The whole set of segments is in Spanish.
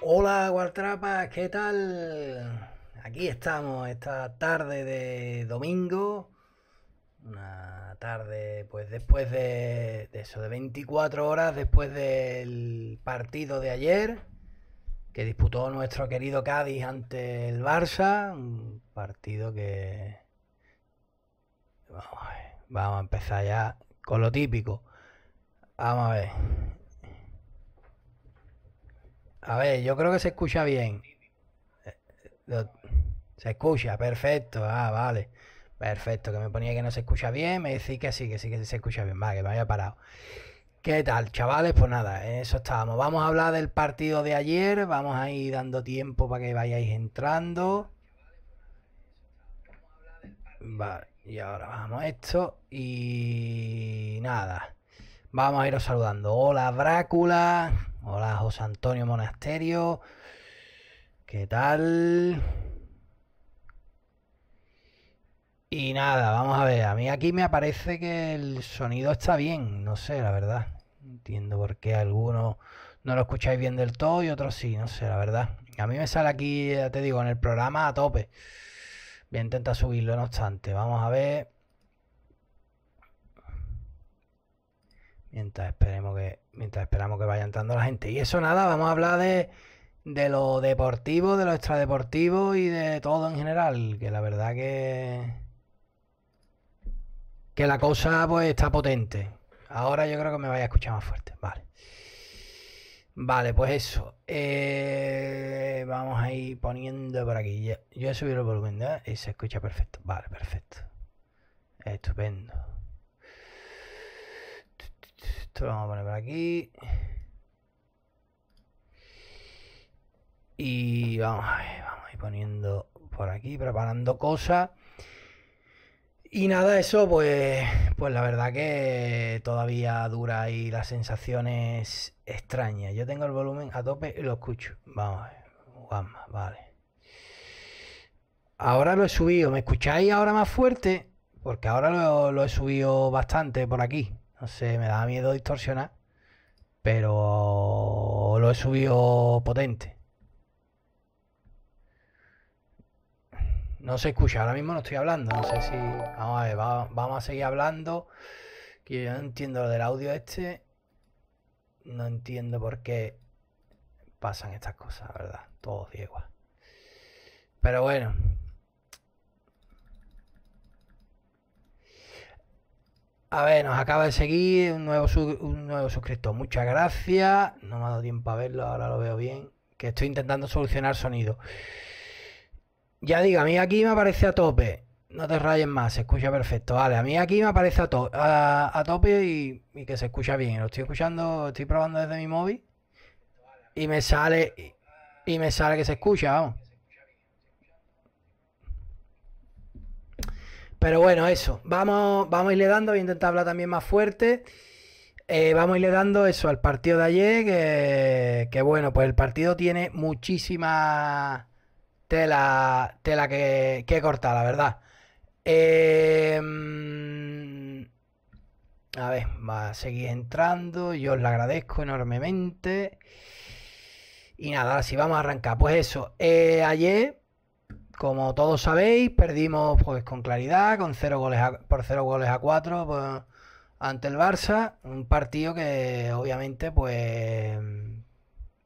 Hola Guartrapas, ¿qué tal? Aquí estamos esta tarde de domingo. Una tarde, pues después de eso, de 24 horas después del partido de ayer que disputó nuestro querido Cádiz ante el Barça. Un partido que... Vamos a empezar ya con lo típico. Vamos a ver. A ver, yo creo que se escucha bien. Se escucha, perfecto. Ah, vale. Perfecto, que me ponía que no se escucha bien. Me decís que sí, que se escucha bien. Vale, que me había parado. ¿Qué tal, chavales? Pues nada, en eso estábamos. Vamos a hablar del partido de ayer. Vamos a ir dando tiempo para que vayáis entrando. Vale. Y ahora bajamos esto y nada, vamos a iros saludando. Hola Drácula, hola José Antonio Monasterio, ¿qué tal? Y nada, vamos a ver, a mí aquí me aparece que el sonido está bien, no sé, la verdad. Entiendo por qué algunos no lo escucháis bien del todo y otros sí, no sé, la verdad. A mí me sale aquí, ya te digo, en el programa a tope. Voy a intentar subirlo, no obstante. Vamos a ver. Mientras esperamos que vaya entrando la gente. Y eso nada, vamos a hablar de lo deportivo, de lo extradeportivo y de todo en general. Que la verdad que la cosa pues está potente. Ahora yo creo que me vaya a escuchar más fuerte. Vale. Vale, pues eso. Vamos a ir poniendo por aquí. Yo he subido el volumen, ¿eh? Y se escucha perfecto. Vale, perfecto. Estupendo. Esto lo vamos a poner por aquí. Y vamos a ir poniendo por aquí, preparando cosas. Y nada, eso pues la verdad que todavía dura ahí las sensaciones extrañas. Yo tengo el volumen a tope y lo escucho. Vamos a ver, Guasma, vale. Ahora lo he subido, ¿me escucháis ahora más fuerte? Porque ahora lo he subido bastante por aquí. No sé, me da miedo distorsionar, pero lo he subido potente. No se escucha, ahora mismo no estoy hablando, no sé si... Vamos a ver, vamos a seguir hablando. Que yo no entiendo lo del audio este. No entiendo por qué pasan estas cosas, la verdad. Todos ciegos. Pero bueno. A ver, nos acaba de seguir un nuevo suscriptor. Muchas gracias. No me ha dado tiempo a verlo, ahora lo veo bien. Que estoy intentando solucionar sonido. Ya digo, a mí aquí me aparece a tope. No te rayes más, se escucha perfecto. Vale, a mí aquí me aparece a tope y que se escucha bien. Lo estoy escuchando, estoy probando desde mi móvil. Y me sale que se escucha, vamos. Pero bueno, eso. Vamos a irle dando, voy a intentar hablar también más fuerte. Vamos a irle dando eso al partido de ayer. Que bueno, pues el partido tiene muchísimas... Tela que cortar, la verdad. A ver, va a seguir entrando. Yo os la agradezco enormemente. Y nada, ahora sí vamos a arrancar. Pues eso, ayer, como todos sabéis, perdimos pues con claridad, con 0 goles a 4 pues, ante el Barça. Un partido que obviamente pues...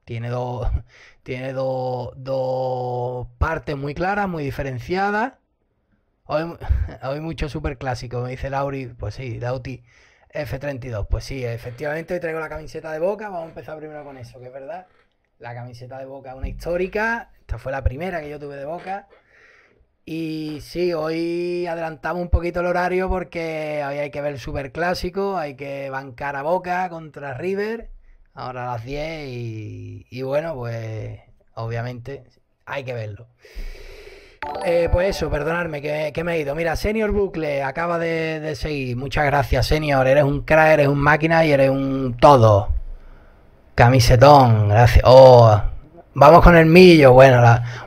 Tiene dos partes muy claras, muy diferenciadas. Hoy mucho superclásico, me dice Lauri. Pues sí, Lauti F32. Pues sí, efectivamente hoy traigo la camiseta de Boca. Vamos a empezar primero con eso, que es verdad. La camiseta de Boca es una histórica. Esta fue la primera que yo tuve de Boca. Y sí, hoy adelantamos un poquito el horario porque hoy hay que ver el superclásico. Hay que bancar a Boca contra River. Ahora a las 10 y bueno, pues obviamente hay que verlo. Pues eso, perdonadme que me he ido. Mira, Senior Bucle acaba de seguir. Muchas gracias, Senior. Eres un crack, eres un máquina y eres un todo. Camisetón, gracias. Oh, vamos con el millo. Bueno,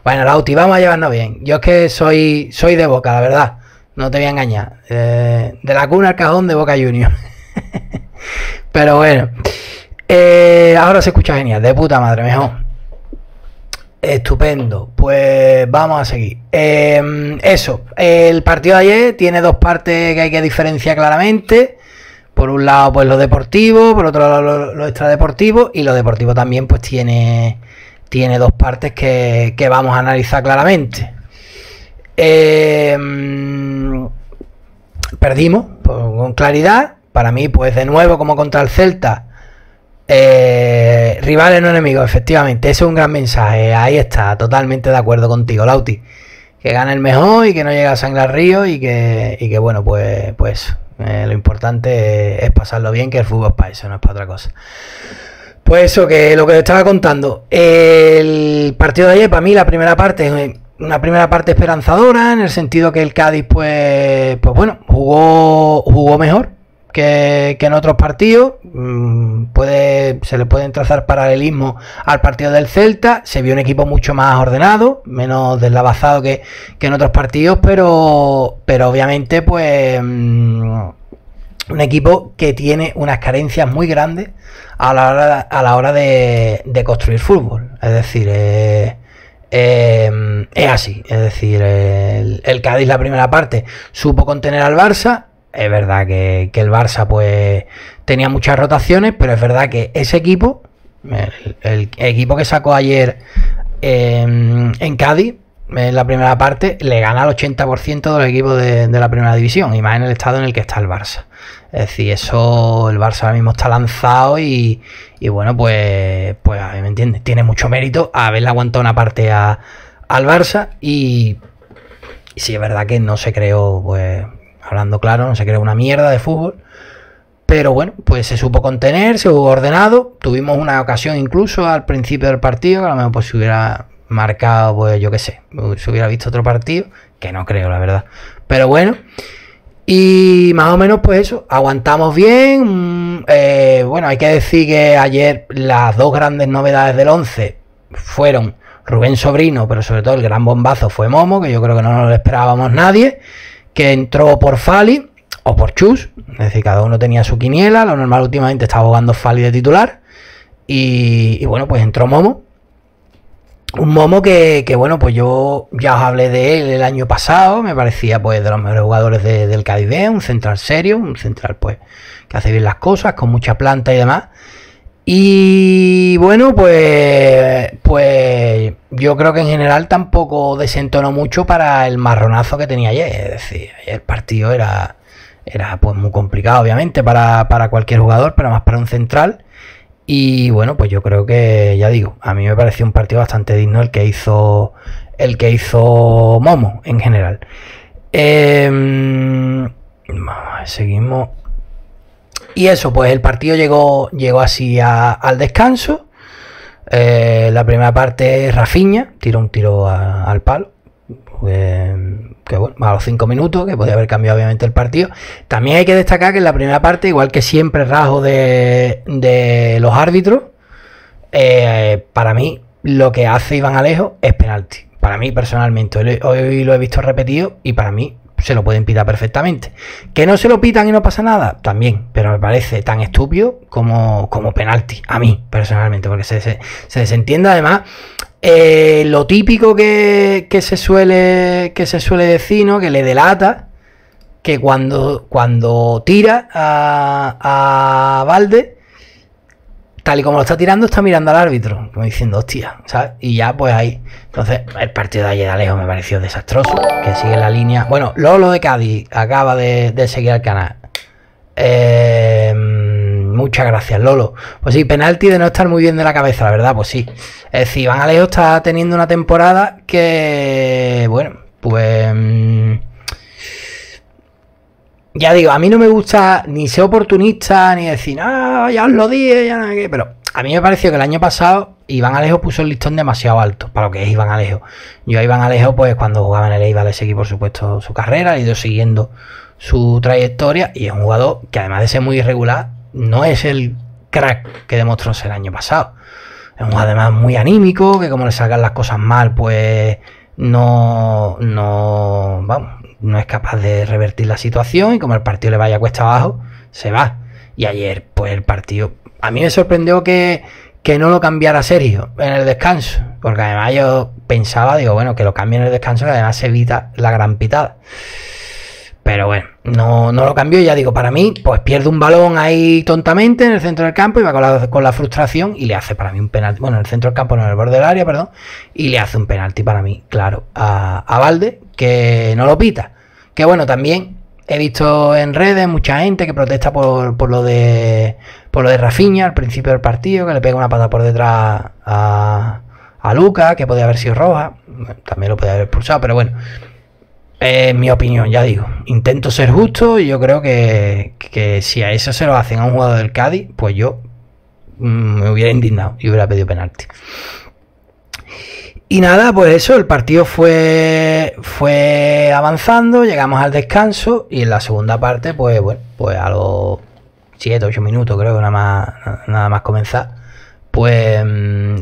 Lauti, vamos a llevarnos bien. Yo es que soy de Boca, la verdad. No te voy a engañar. De la cuna al cajón de Boca Juniors. Pero bueno, ahora se escucha genial, de puta madre, mejor. Estupendo, pues vamos a seguir. Eso, el partido de ayer tiene dos partes que hay que diferenciar claramente. Por un lado, pues lo deportivo, por otro lado, lo extradeportivo. Y lo deportivo también, pues tiene dos partes que vamos a analizar claramente. Perdimos, pues, con claridad. Para mí, pues de nuevo, como contra el Celta. Rivales no enemigos, efectivamente. Ese es un gran mensaje. Ahí está, totalmente de acuerdo contigo, Lauti. Que gane el mejor y que no llegue a sangrar río. Y que bueno, pues lo importante es pasarlo bien, que el fútbol es para eso, no es para otra cosa. Pues eso, que lo que te estaba contando. El partido de ayer, para mí, la primera parte es una primera parte esperanzadora, en el sentido que el Cádiz, pues bueno, jugó mejor que en otros partidos. Se le pueden trazar paralelismos al partido del Celta. Se vio un equipo mucho más ordenado, menos deslavazado que en otros partidos, pero obviamente pues un equipo que tiene unas carencias muy grandes a la hora de construir fútbol. Es decir, es así. Es decir, el Cádiz la primera parte supo contener al Barça. Es verdad que el Barça pues tenía muchas rotaciones, pero es verdad que ese equipo, el equipo que sacó ayer en Cádiz, en la primera parte, le gana al 80% de los equipos de la primera división, y más en el estado en el que está el Barça. Es decir, eso, el Barça ahora mismo está lanzado y bueno, pues a ver, ¿me entiendes? Tiene mucho mérito haberle aguantado una parte al Barça y sí, es verdad que no se creó, pues... Hablando claro, no se creó una mierda de fútbol. Pero bueno, pues se supo contener, se jugó ordenado. Tuvimos una ocasión incluso al principio del partido, que a lo mejor pues se hubiera marcado, pues yo qué sé, se hubiera visto otro partido, que no creo, la verdad. Pero bueno, y más o menos pues eso, aguantamos bien. Bueno, hay que decir que ayer las dos grandes novedades del 11 fueron Rubén Sobrino, pero sobre todo el gran bombazo fue Momo, que yo creo que no nos lo esperábamos nadie, que entró por Fali o por Chus. Es decir, cada uno tenía su quiniela. Lo normal últimamente estaba jugando Fali de titular. Y bueno, pues entró Momo. Un Momo que bueno, pues yo ya os hablé de él el año pasado. Me parecía pues de los mejores jugadores del Cádiz B. Un central serio, un central pues que hace bien las cosas, con mucha planta y demás. Y bueno, pues yo creo que en general tampoco desentonó mucho para el marronazo que tenía ayer. Es decir, ayer el partido era pues muy complicado, obviamente, para cualquier jugador, pero más para un central. Y bueno, pues yo creo que, ya digo, a mí me pareció un partido bastante digno el que hizo Momo en general. Vamos a ver, seguimos. Y eso, pues el partido llegó así al descanso. La primera parte, Rafinha tiró un tiro al palo. Que bueno, a los 5 minutos, que podía haber cambiado obviamente el partido. También hay que destacar que en la primera parte, igual que siempre rajo de los árbitros, para mí lo que hace Iván Alejo es penalti. Para mí personalmente, hoy lo he visto repetido y para mí se lo pueden pitar perfectamente. ¿Que no se lo pitan y no pasa nada? También, pero me parece tan estúpido como penalti, a mí personalmente, porque se desentiende. Además, lo típico que se suele decir, ¿no? Que le delata, que cuando tira a Valde, tal y como lo está tirando, está mirando al árbitro, como diciendo, hostia, ¿sabes? Y ya, pues ahí. Entonces, el partido de ayer de Alejo me pareció desastroso, que sigue la línea. Bueno, Lolo de Cádiz acaba de seguir al canal. Muchas gracias, Lolo. Pues sí, penalti de no estar muy bien de la cabeza, la verdad, pues sí. Es decir, Iván Alejo está teniendo una temporada que, bueno, pues... Ya digo, a mí no me gusta ni ser oportunista, ni decir, ah, ya os lo dije, ya nada que... Pero a mí me pareció que el año pasado Iván Alejo puso el listón demasiado alto para lo que es Iván Alejo. Yo a Iván Alejo, pues cuando jugaba en el Eibar, le seguí, por supuesto, su carrera, le he ido siguiendo su trayectoria, y es un jugador que además de ser muy irregular, no es el crack que demostró ser el año pasado. Es un jugador además muy anímico, que como le salgan las cosas mal, pues no, vamos... no es capaz de revertir la situación, y como el partido le vaya cuesta abajo, se va. Y ayer, pues el partido... A mí me sorprendió que no lo cambiara Sergio en el descanso. Porque además yo pensaba, digo, bueno, que lo cambie en el descanso, que además se evita la gran pitada. Pero bueno, no lo cambió. Ya digo, para mí, pues pierde un balón ahí tontamente en el centro del campo y va con la frustración y le hace para mí un penalti. Bueno, en el centro del campo, no, en el borde del área, perdón. Y le hace un penalti para mí, claro, a Valde, que no lo pita. Que bueno, también he visto en redes mucha gente que protesta por lo de Rafinha al principio del partido, que le pega una pata por detrás a Luca, que podía haber sido roja. Bueno, también lo podía haber expulsado, pero bueno. Mi opinión, ya digo, intento ser justo y yo creo que si a eso se lo hacen a un jugador del Cádiz, pues yo me hubiera indignado y hubiera pedido penalti. Y nada, pues eso, el partido fue avanzando, llegamos al descanso y en la segunda parte, pues bueno, pues a los 7, 8 minutos creo que nada más comenzar, pues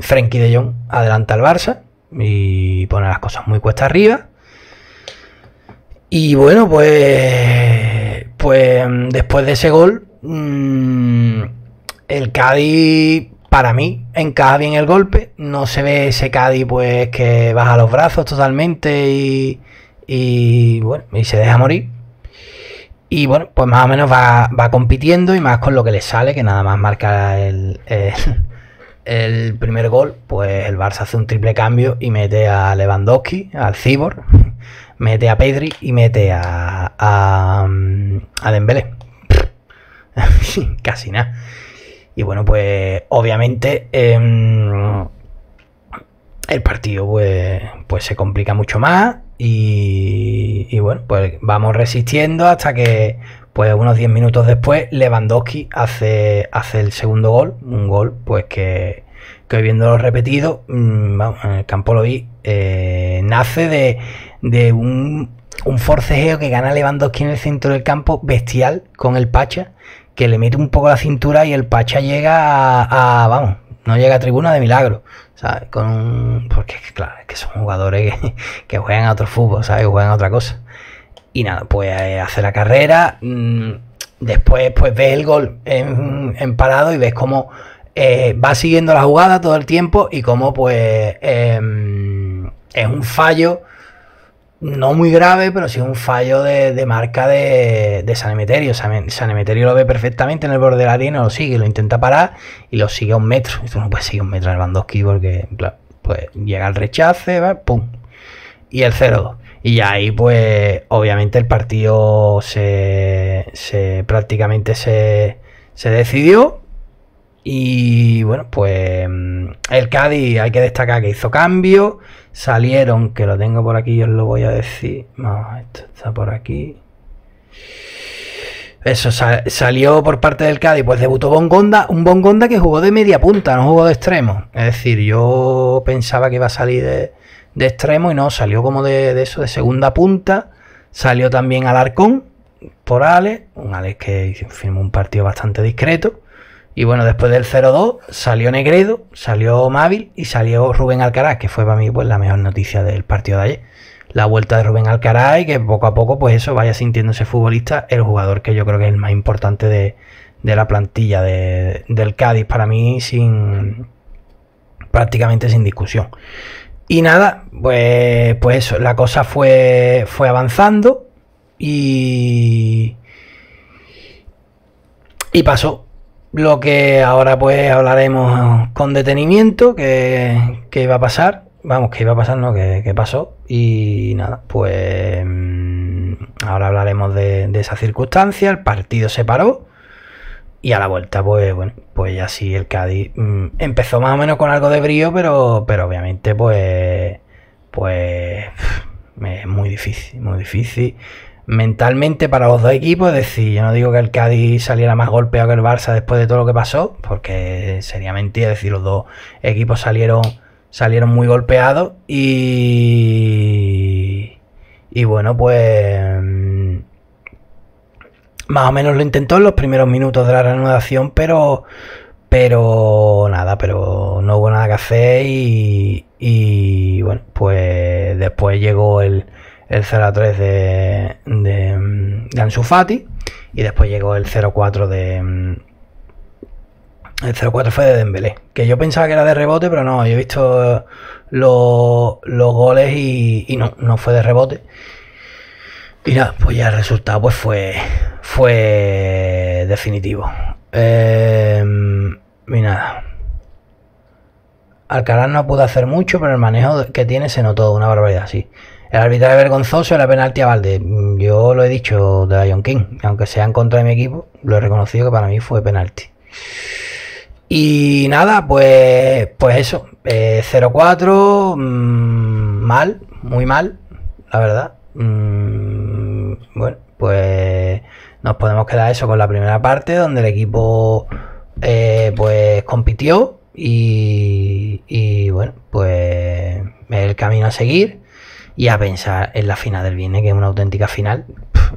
Frenkie de Jong adelanta al Barça y pone las cosas muy cuesta arriba. Y bueno, pues después de ese gol, el Cádiz, para mí, encaja bien el golpe. No se ve ese Cádiz pues que baja los brazos totalmente y bueno, y se deja morir. Y bueno, pues más o menos va compitiendo y más con lo que le sale, que nada más marca el primer gol. Pues el Barça hace un triple cambio y mete a Lewandowski, al Cyborg. Mete a Pedri y mete a Dembélé. Casi nada. Y bueno, pues obviamente el partido pues se complica mucho más. Y bueno, pues vamos resistiendo hasta que pues unos 10 minutos después Lewandowski hace el segundo gol. Un gol pues que viéndolo repetido, vamos, en el campo lo vi, nace de un forcejeo que gana Lewandowski en el centro del campo, bestial, con el Pacha, que le mete un poco la cintura y el Pacha llega vamos, no llega a tribuna de milagro, ¿sabes? Porque claro, es que son jugadores que juegan a otro fútbol, ¿sabes? Juegan a otra cosa. Y nada, pues hace la carrera, después pues ves el gol en parado y ves cómo va siguiendo la jugada todo el tiempo y cómo pues es un fallo. No muy grave, pero sí un fallo de marca de San Emeterio. San Emeterio lo ve perfectamente en el borde del área y no lo sigue. Lo intenta parar y lo sigue a un metro. Esto no puede seguir un metro a Lewandowski porque, claro, pues llega el rechace, ¿vale? ¡Pum! Y el 0-2. Y ahí, pues, obviamente el partido prácticamente se decidió. Y bueno, pues el Cádiz hay que destacar que hizo cambio. Salieron, que lo tengo por aquí, yo os lo voy a decir. No, esto está por aquí. Eso, salió por parte del Cádiz, pues debutó Bongonda. Un Bongonda que jugó de media punta, no jugó de extremo. Es decir, yo pensaba que iba a salir de extremo y no, salió como de segunda punta. Salió también Alarcón por Ale. Un Ale que firmó un partido bastante discreto. Y bueno, después del 0-2 salió Negredo, salió Mávil y salió Rubén Alcaraz, que fue para mí pues la mejor noticia del partido de ayer. La vuelta de Rubén Alcaraz y que poco a poco pues eso vaya sintiéndose futbolista, el jugador que yo creo que es el más importante de la plantilla del Cádiz, para mí prácticamente sin discusión. Y nada, pues eso, la cosa fue avanzando y pasó. Lo que ahora pues hablaremos con detenimiento, que iba a pasar, vamos, que iba a pasar, no, que pasó. Y nada, pues ahora hablaremos de esa circunstancia. El partido se paró y a la vuelta pues bueno, pues ya sí el Cádiz empezó más o menos con algo de brío, pero obviamente pues es muy difícil. Mentalmente para los dos equipos, es decir, yo no digo que el Cádiz saliera más golpeado que el Barça después de todo lo que pasó, porque sería mentira, es decir, los dos equipos salieron muy golpeados y bueno, pues más o menos lo intentó en los primeros minutos de la reanudación, pero no hubo nada que hacer y bueno, pues después llegó el 0-3 de Ansu Fati Y después llegó el 0-4 de... El 0-4 fue de Dembélé, que yo pensaba que era de rebote, pero no, yo he visto los goles y no fue de rebote. Y nada, pues ya el resultado pues fue definitivo. Y nada, Alcaraz no pudo hacer mucho, pero el manejo que tiene se notó una barbaridad, sí. El arbitraje vergonzoso, la penalti a Valde. Yo lo he dicho de Lion King, aunque sea en contra de mi equipo, lo he reconocido que para mí fue penalti. Y nada, pues eso, 0-4, mal, muy mal, la verdad. Bueno, pues nos podemos quedar eso con la primera parte, donde el equipo pues compitió y bueno, pues el camino a seguir y a pensar en la final del viernes, que es una auténtica final,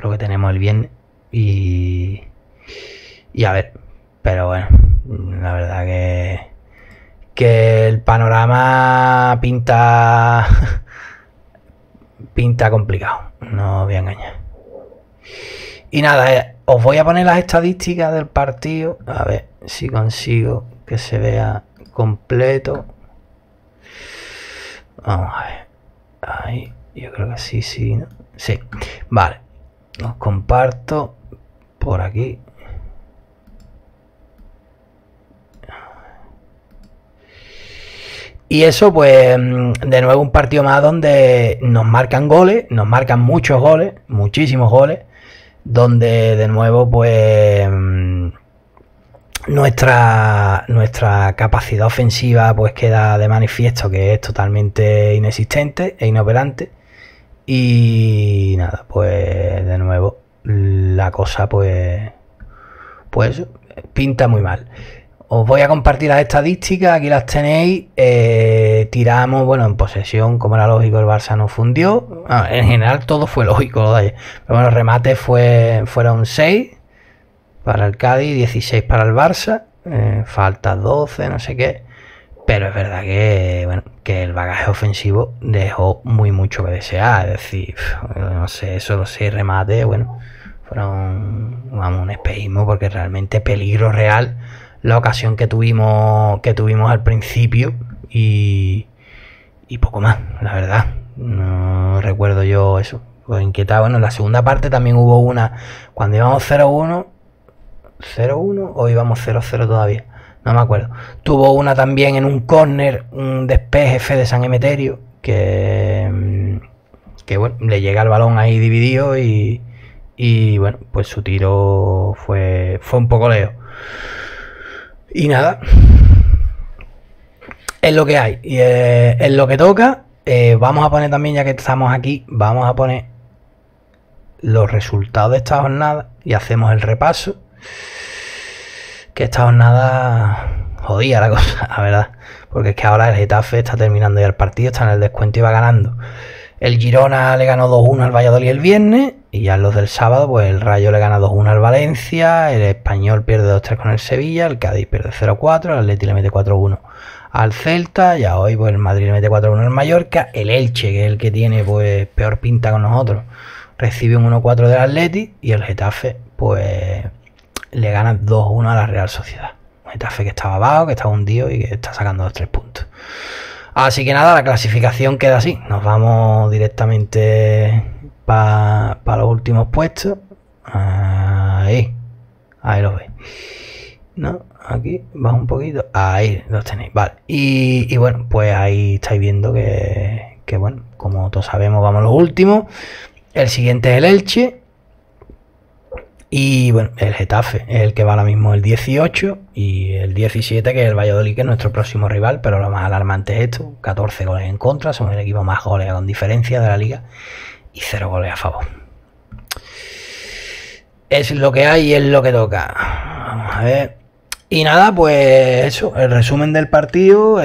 lo que tenemos el viernes y a ver. Pero bueno, la verdad que el panorama pinta complicado, no os voy a engañar. Y nada, os voy a poner las estadísticas del partido, a ver si consigo que se vea completo. Vamos a ver, ahí, yo creo que sí, ¿no? Sí, vale, os comparto por aquí. Y eso, pues, de nuevo un partido más donde nos marcan goles, nos marcan muchos goles, muchísimos goles, donde de nuevo, pues, nuestra capacidad ofensiva, pues, queda de manifiesto que es totalmente inexistente e inoperante. Y nada, pues, de nuevo, la cosa, pues, pinta muy mal. Os voy a compartir las estadísticas, aquí las tenéis. Tiramos, bueno, en posesión, como era lógico, el Barça no fundió. Ah, en general todo fue lógico lo de ayer. Pero bueno, remates fueron 6 para el Cádiz, 16 para el Barça. Faltas 12, no sé qué. Pero es verdad que, bueno, que el bagaje ofensivo dejó mucho que desear. Es decir, no sé, solo 6 remates, bueno, fueron, vamos, un espejismo, porque realmente peligro real la ocasión que tuvimos al principio y poco más, la verdad. No recuerdo yo eso. Pues inquietaba. Bueno, en la segunda parte también hubo una cuando íbamos 0-1. ¿0-1 o íbamos 0-0 todavía? No me acuerdo. Tuvo una también en un córner, un despeje de San Emeterio, que bueno, le llega el balón ahí dividido y bueno, pues su tiro fue un poco lejos. Y nada, es lo que hay y es lo que toca. Vamos a poner también, ya que estamos aquí, vamos a poner los resultados de esta jornada y hacemos el repaso. Que esta jornada jodía la cosa, la verdad. Porque es que ahora el Getafe está terminando ya el partido, está en el descuento y va ganando. El Girona le ganó 2-1 al Valladolid el viernes. Y ya los del sábado, pues el Rayo le gana 2-1 al Valencia. El Español pierde 2-3 con el Sevilla. El Cádiz pierde 0-4. El Atleti le mete 4-1 al Celta. Ya hoy, pues el Madrid le mete 4-1 al Mallorca. El Elche, que es el que tiene, pues, peor pinta con nosotros, recibe un 1-4 del Atleti. Y el Getafe, pues, le gana 2-1 a la Real Sociedad. Un Getafe que estaba abajo, que estaba hundido y que está sacando los 3 puntos. Así que nada, la clasificación queda así. Nos vamos directamente para los últimos puestos. Ahí los veis. No, aquí, baja un poquito. Ahí los tenéis, vale. Y bueno, pues ahí estáis viendo que bueno, como todos sabemos, vamos a los últimos. El siguiente es el Elche. Y bueno, el Getafe es el que va ahora mismo el 18 y el 17, que es el Valladolid, que es nuestro próximo rival, pero lo más alarmante es esto, 14 goles en contra, somos el equipo más goles con diferencia de la liga y 0 goles a favor. Es lo que hay y es lo que toca. Vamos a ver. Y nada, pues eso, el resumen del partido,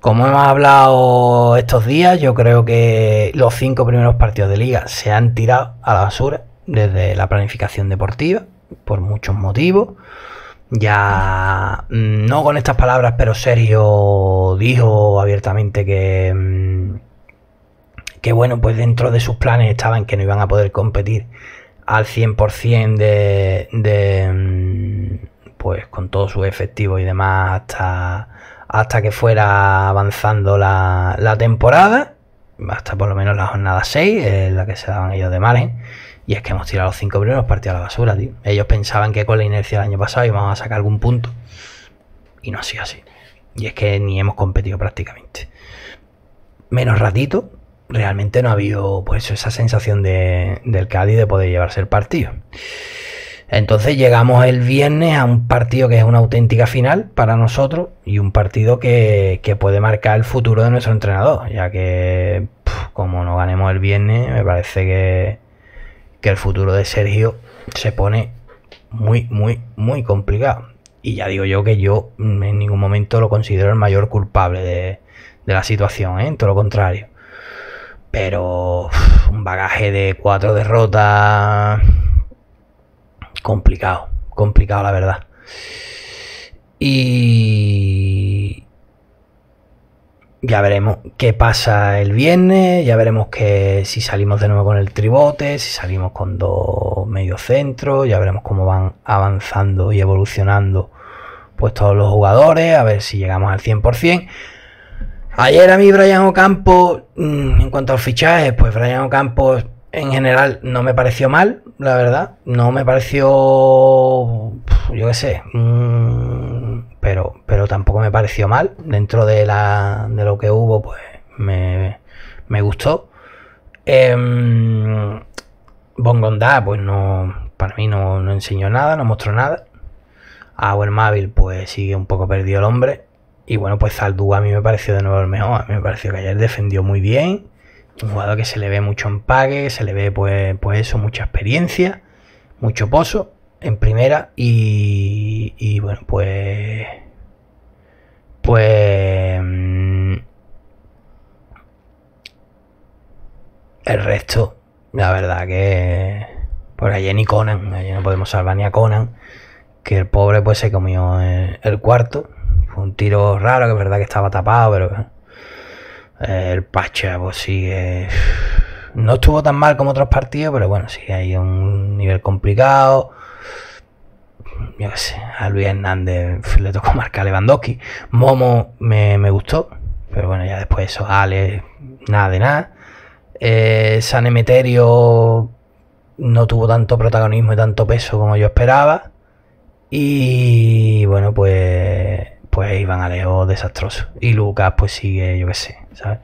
como hemos hablado estos días, yo creo que los 5 primeros partidos de liga se han tirado a la basura desde la planificación deportiva, por muchos motivos. Ya no con estas palabras, pero Sergio dijo abiertamente que bueno, pues dentro de sus planes estaban que no iban a poder competir al 100% pues con todo su efectivo y demás hasta que fuera avanzando la temporada, hasta por lo menos la jornada 6, en la que se daban ellos de margen. Y es que hemos tirado los 5 primeros partidos a la basura, tío. Ellos pensaban que con la inercia del año pasado íbamos a sacar algún punto, y no ha sido así. Y es que ni hemos competido prácticamente. Menos ratito, realmente no ha habido pues esa sensación del Cádiz de poder llevarse el partido. Entonces llegamos el viernes a un partido que es una auténtica final para nosotros, y un partido que puede marcar el futuro de nuestro entrenador, ya que como no ganemos el viernes, me parece que el futuro de Sergio se pone muy, muy, muy complicado. Y ya digo yo que yo en ningún momento lo considero el mayor culpable de la situación, ¿eh? Todo lo contrario. Pero un bagaje de 4 derrotas complicado, complicado la verdad. Y ya veremos qué pasa el viernes, ya veremos que si salimos de nuevo con el tribote, si salimos con 2 mediocentros, ya veremos cómo van avanzando y evolucionando pues todos los jugadores, a ver si llegamos al 100%. Ayer a mí Brian Ocampo, en cuanto a los fichajes, pues Brian Ocampo en general no me pareció mal, la verdad, no me pareció, yo qué sé, pero tampoco me pareció mal. Dentro de lo que hubo, pues me gustó. Bongonda, pues no, para mí no enseñó nada, no mostró nada. Auermávil, pues sigue un poco perdido el hombre. Y bueno, pues Zaldú a mí me pareció de nuevo el mejor. A mí me pareció que ayer defendió muy bien. Un jugador que se le ve mucho empaque, se le ve pues eso, mucha experiencia, mucho pozo en primera. Y bueno, pues el resto, la verdad que por ayer ni Conan, ayer no podemos salvar ni a Conan, que el pobre pues se comió el cuarto. Fue un tiro raro, que es verdad que estaba tapado, pero el Pacha pues sigue, no estuvo tan mal como otros partidos, pero bueno, sigue ahí a un nivel complicado. Yo qué sé, a Luis Hernández le tocó marcar a Lewandowski. Momo me gustó, pero bueno, ya después eso, Ale, nada de nada. San Emeterio no tuvo tanto protagonismo y tanto peso como yo esperaba. Y bueno, pues Iván Alejo desastroso. Y Lucas pues sigue, yo qué sé, ¿sabes?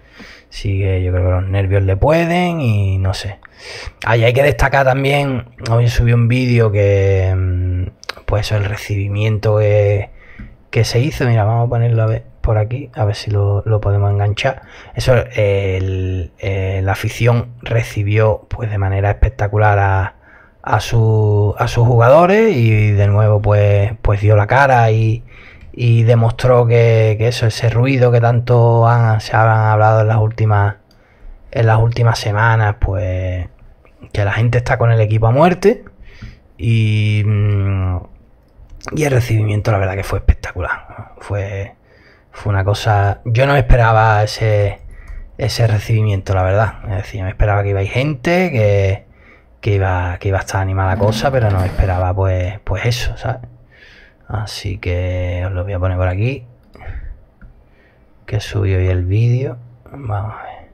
Sigue, yo creo que los nervios le pueden y no sé. Ahí hay que destacar también, hoy subí un vídeo que pues el recibimiento que se hizo. Mira, vamos a ponerlo a ver por aquí, a ver si lo podemos enganchar. Eso, la afición recibió pues de manera espectacular a sus jugadores, y de nuevo pues dio la cara y demostró que eso, ese ruido que tanto se han hablado en las últimas semanas, pues que la gente está con el equipo a muerte. Y el recibimiento la verdad que fue espectacular, fue una cosa, yo no me esperaba ese recibimiento, la verdad. Es decir, me esperaba que iba a ir gente, que iba a estar animada la cosa, pero no esperaba pues eso, ¿sabes? Así que os lo voy a poner por aquí, que subí hoy el vídeo. Vamos a ver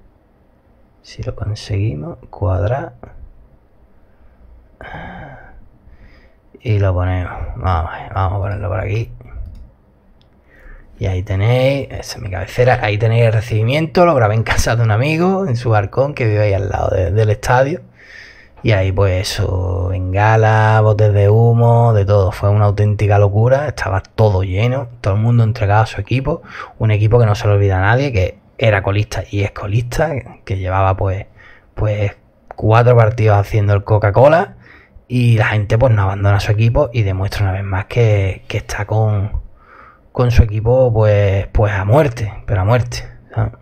si lo conseguimos cuadrar y lo ponemos. Vamos a ponerlo por aquí, y ahí tenéis, esa es mi cabecera, ahí tenéis el recibimiento. Lo grabé en casa de un amigo, en su balcón, que vive ahí al lado del estadio. Y ahí pues eso, bengalas, botes de humo, de todo. Fue una auténtica locura, estaba todo lleno, todo el mundo entregado a su equipo. Un equipo que no se le olvida a nadie, que era colista y es colista, que llevaba pues 4 partidos haciendo el Coca-Cola, y la gente pues no abandona su equipo y demuestra una vez más que está con su equipo pues a muerte, pero a muerte, ¿sabes?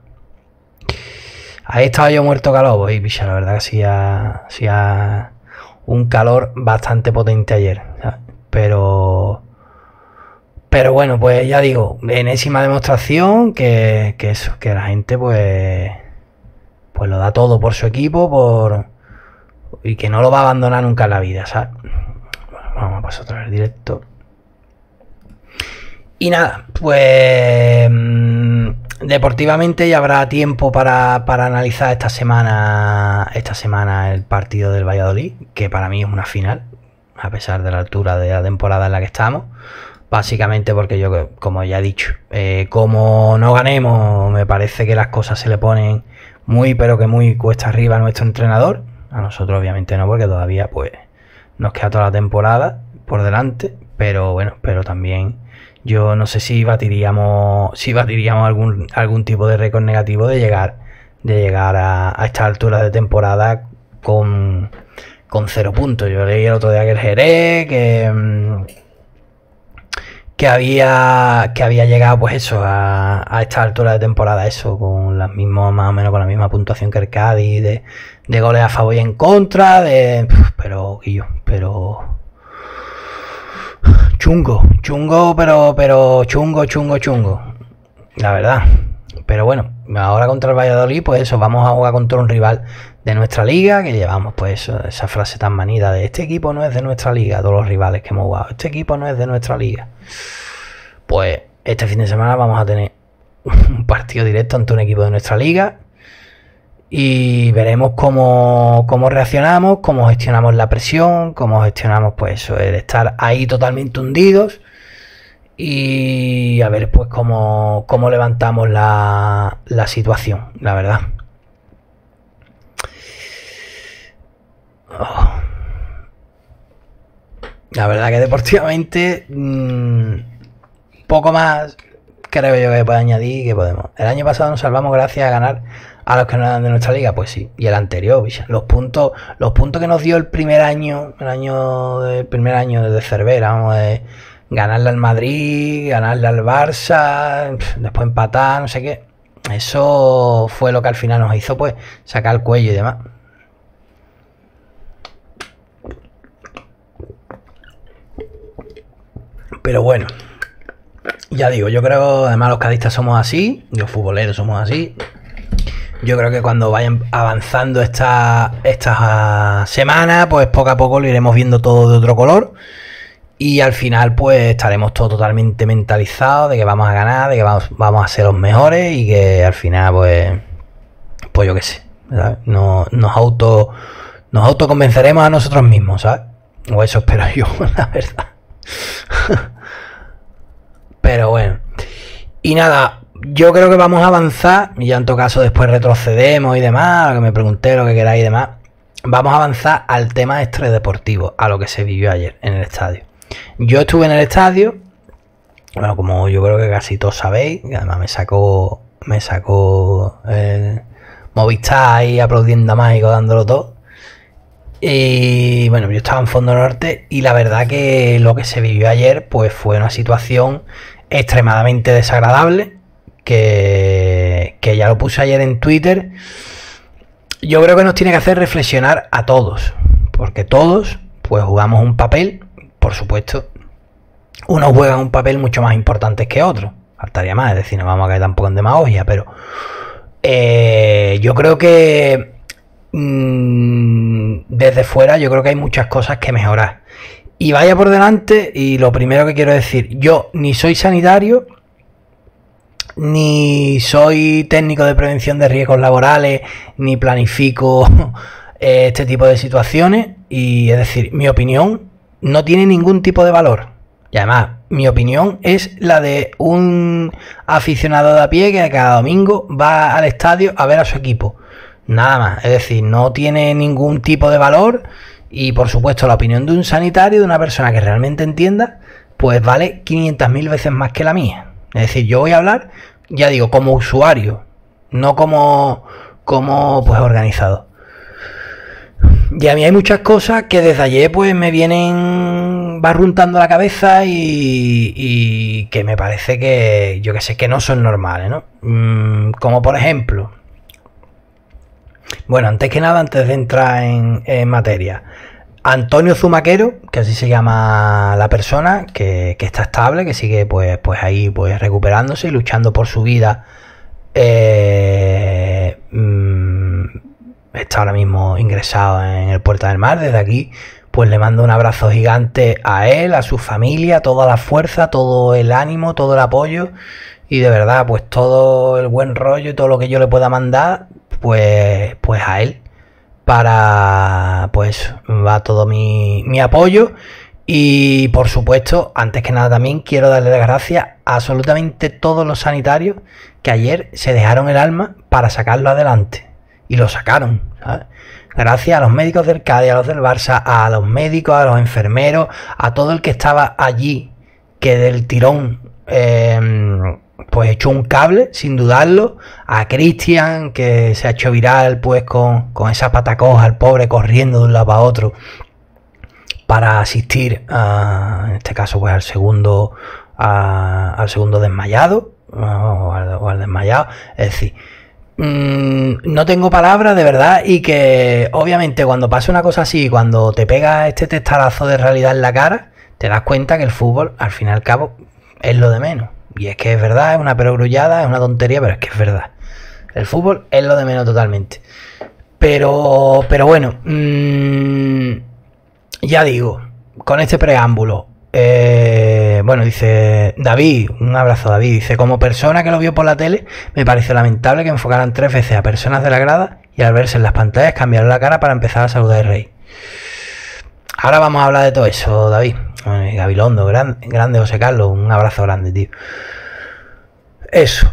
Ahí estaba yo muerto calor, y picha, la verdad que hacía un calor bastante potente ayer, ¿sabes? Pero bueno, pues ya digo, enésima demostración que eso, que la gente pues lo da todo por su equipo, y que no lo va a abandonar nunca en la vida, ¿sabes? Bueno, vamos a pasar otra vez directo. Y nada, pues deportivamente ya habrá tiempo para analizar esta semana el partido del Valladolid, que para mí es una final, a pesar de la altura de la temporada en la que estamos. Básicamente porque yo, como ya he dicho, como no ganemos, me parece que las cosas se le ponen muy, pero que muy cuesta arriba a nuestro entrenador. A nosotros obviamente no, porque todavía pues nos queda toda la temporada por delante. Pero bueno, pero también yo no sé si batiríamos algún tipo de récord negativo de llegar a esta altura de temporada con 0 puntos. Yo leí el otro día que el Jerez, que había llegado pues eso a esta altura de temporada, eso con las mismas, más o menos con la misma puntuación que el Cádiz, de goles a favor y en contra, pero Guillo, pero chungo, pero chungo, la verdad. Pero bueno, ahora contra el Valladolid, pues eso, vamos a jugar contra un rival de nuestra liga, que llevamos pues esa frase tan manida de este equipo no es de nuestra liga, todos los rivales que hemos jugado, este equipo no es de nuestra liga. Pues este fin de semana vamos a tener un partido directo ante un equipo de nuestra liga y veremos cómo reaccionamos, cómo gestionamos la presión, cómo gestionamos pues eso, el estar ahí totalmente hundidos. Y a ver pues cómo levantamos la situación, la verdad. Oh. La verdad que deportivamente poco más creo yo que puedo añadir, que podemos. El año pasado nos salvamos gracias a ganar a los que no eran de nuestra liga, pues sí. Y el anterior, los puntos que nos dio el primer año de Cervera, vamos, ganarle al Madrid, ganarle al Barça, después empatar, no sé qué. Eso fue lo que al final nos hizo pues sacar el cuello y demás. Pero bueno, ya digo, yo creo, además los cadistas somos así, los futboleros somos así. Yo creo que cuando vayan avanzando esta semana, pues poco a poco lo iremos viendo todo de otro color. Y al final pues estaremos todos totalmente mentalizados de que vamos a ganar, de que vamos a ser los mejores y que al final pues yo qué sé, ¿sabes? Nos autoconvenceremos a nosotros mismos, ¿sabes? O eso espero yo, la verdad. Pero bueno. Y nada, yo creo que vamos a avanzar y ya en todo caso después retrocedemos y demás, lo que me pregunté, lo que queráis y demás. Vamos a avanzar al tema extra deportivo, a lo que se vivió ayer en el estadio. Yo estuve en el estadio, bueno, como yo creo que casi todos sabéis, y además me sacó el Movistar ahí aplaudiendo a Mágico, dándolo todo. Y bueno, yo estaba en Fondo Norte y la verdad que lo que se vivió ayer pues fue una situación extremadamente desagradable, que ya lo puse ayer en Twitter. Yo creo que nos tiene que hacer reflexionar a todos, porque todos pues jugamos un papel. Por supuesto, unos juegan un papel mucho más importante que otros. Faltaría más, es decir, no vamos a caer tampoco en demagogia, pero yo creo que desde fuera yo creo que hay muchas cosas que mejorar. Y vaya por delante, y lo primero que quiero decir, yo ni soy sanitario, ni soy técnico de prevención de riesgos laborales, ni planifico este tipo de situaciones, y es decir, mi opinión no tiene ningún tipo de valor. Y además, mi opinión es la de un aficionado de a pie que cada domingo va al estadio a ver a su equipo. Nada más. Es decir, no tiene ningún tipo de valor. Y por supuesto, la opinión de un sanitario, de una persona que realmente entienda, pues vale 500.000 veces más que la mía. Es decir, yo voy a hablar, ya digo, como usuario, no como pues organizado. Y a mí hay muchas cosas que desde ayer pues me vienen barruntando la cabeza y que me parece que, yo que sé, que no son normales, ¿no? Como por ejemplo, bueno, antes que nada, antes de entrar en materia, Antonio Zumaquero, que así se llama la persona, que está estable, que sigue pues ahí pues recuperándose y luchando por su vida está ahora mismo ingresado en el Puerta del Mar. Desde aquí, pues le mando un abrazo gigante a él, a su familia, toda la fuerza, todo el ánimo, todo el apoyo. Y de verdad, pues todo el buen rollo y todo lo que yo le pueda mandar, pues a él. Pues va todo mi apoyo. Y por supuesto, antes que nada también quiero darle las gracias a absolutamente todos los sanitarios que ayer se dejaron el alma para sacarlo adelante. Y lo sacaron, ¿sabes? Gracias a los médicos del Cádiz, a los del Barça, a los médicos, a los enfermeros, a todo el que estaba allí, que del tirón pues echó un cable, sin dudarlo. A Cristian, que se ha hecho viral pues con esa patacoja, el pobre corriendo de un lado a otro para asistir a, en este caso, pues al segundo desmayado o al desmayado. Es decir, no tengo palabras, de verdad. Y que obviamente cuando pasa una cosa así, cuando te pega este testarazo de realidad en la cara, te das cuenta que el fútbol al fin y al cabo es lo de menos. Y es que es verdad, es una perogrullada, es una tontería, pero es que es verdad. El fútbol es lo de menos totalmente. Pero bueno, ya digo, con este preámbulo, bueno, dice David, un abrazo David, dice: como persona que lo vio por la tele, me pareció lamentable que enfocaran 3 veces a personas de la grada y al verse en las pantallas cambiaron la cara para empezar a saludar al rey. Ahora vamos a hablar de todo eso, David. Gabilondo, grande José Carlos, un abrazo grande, tío. Eso.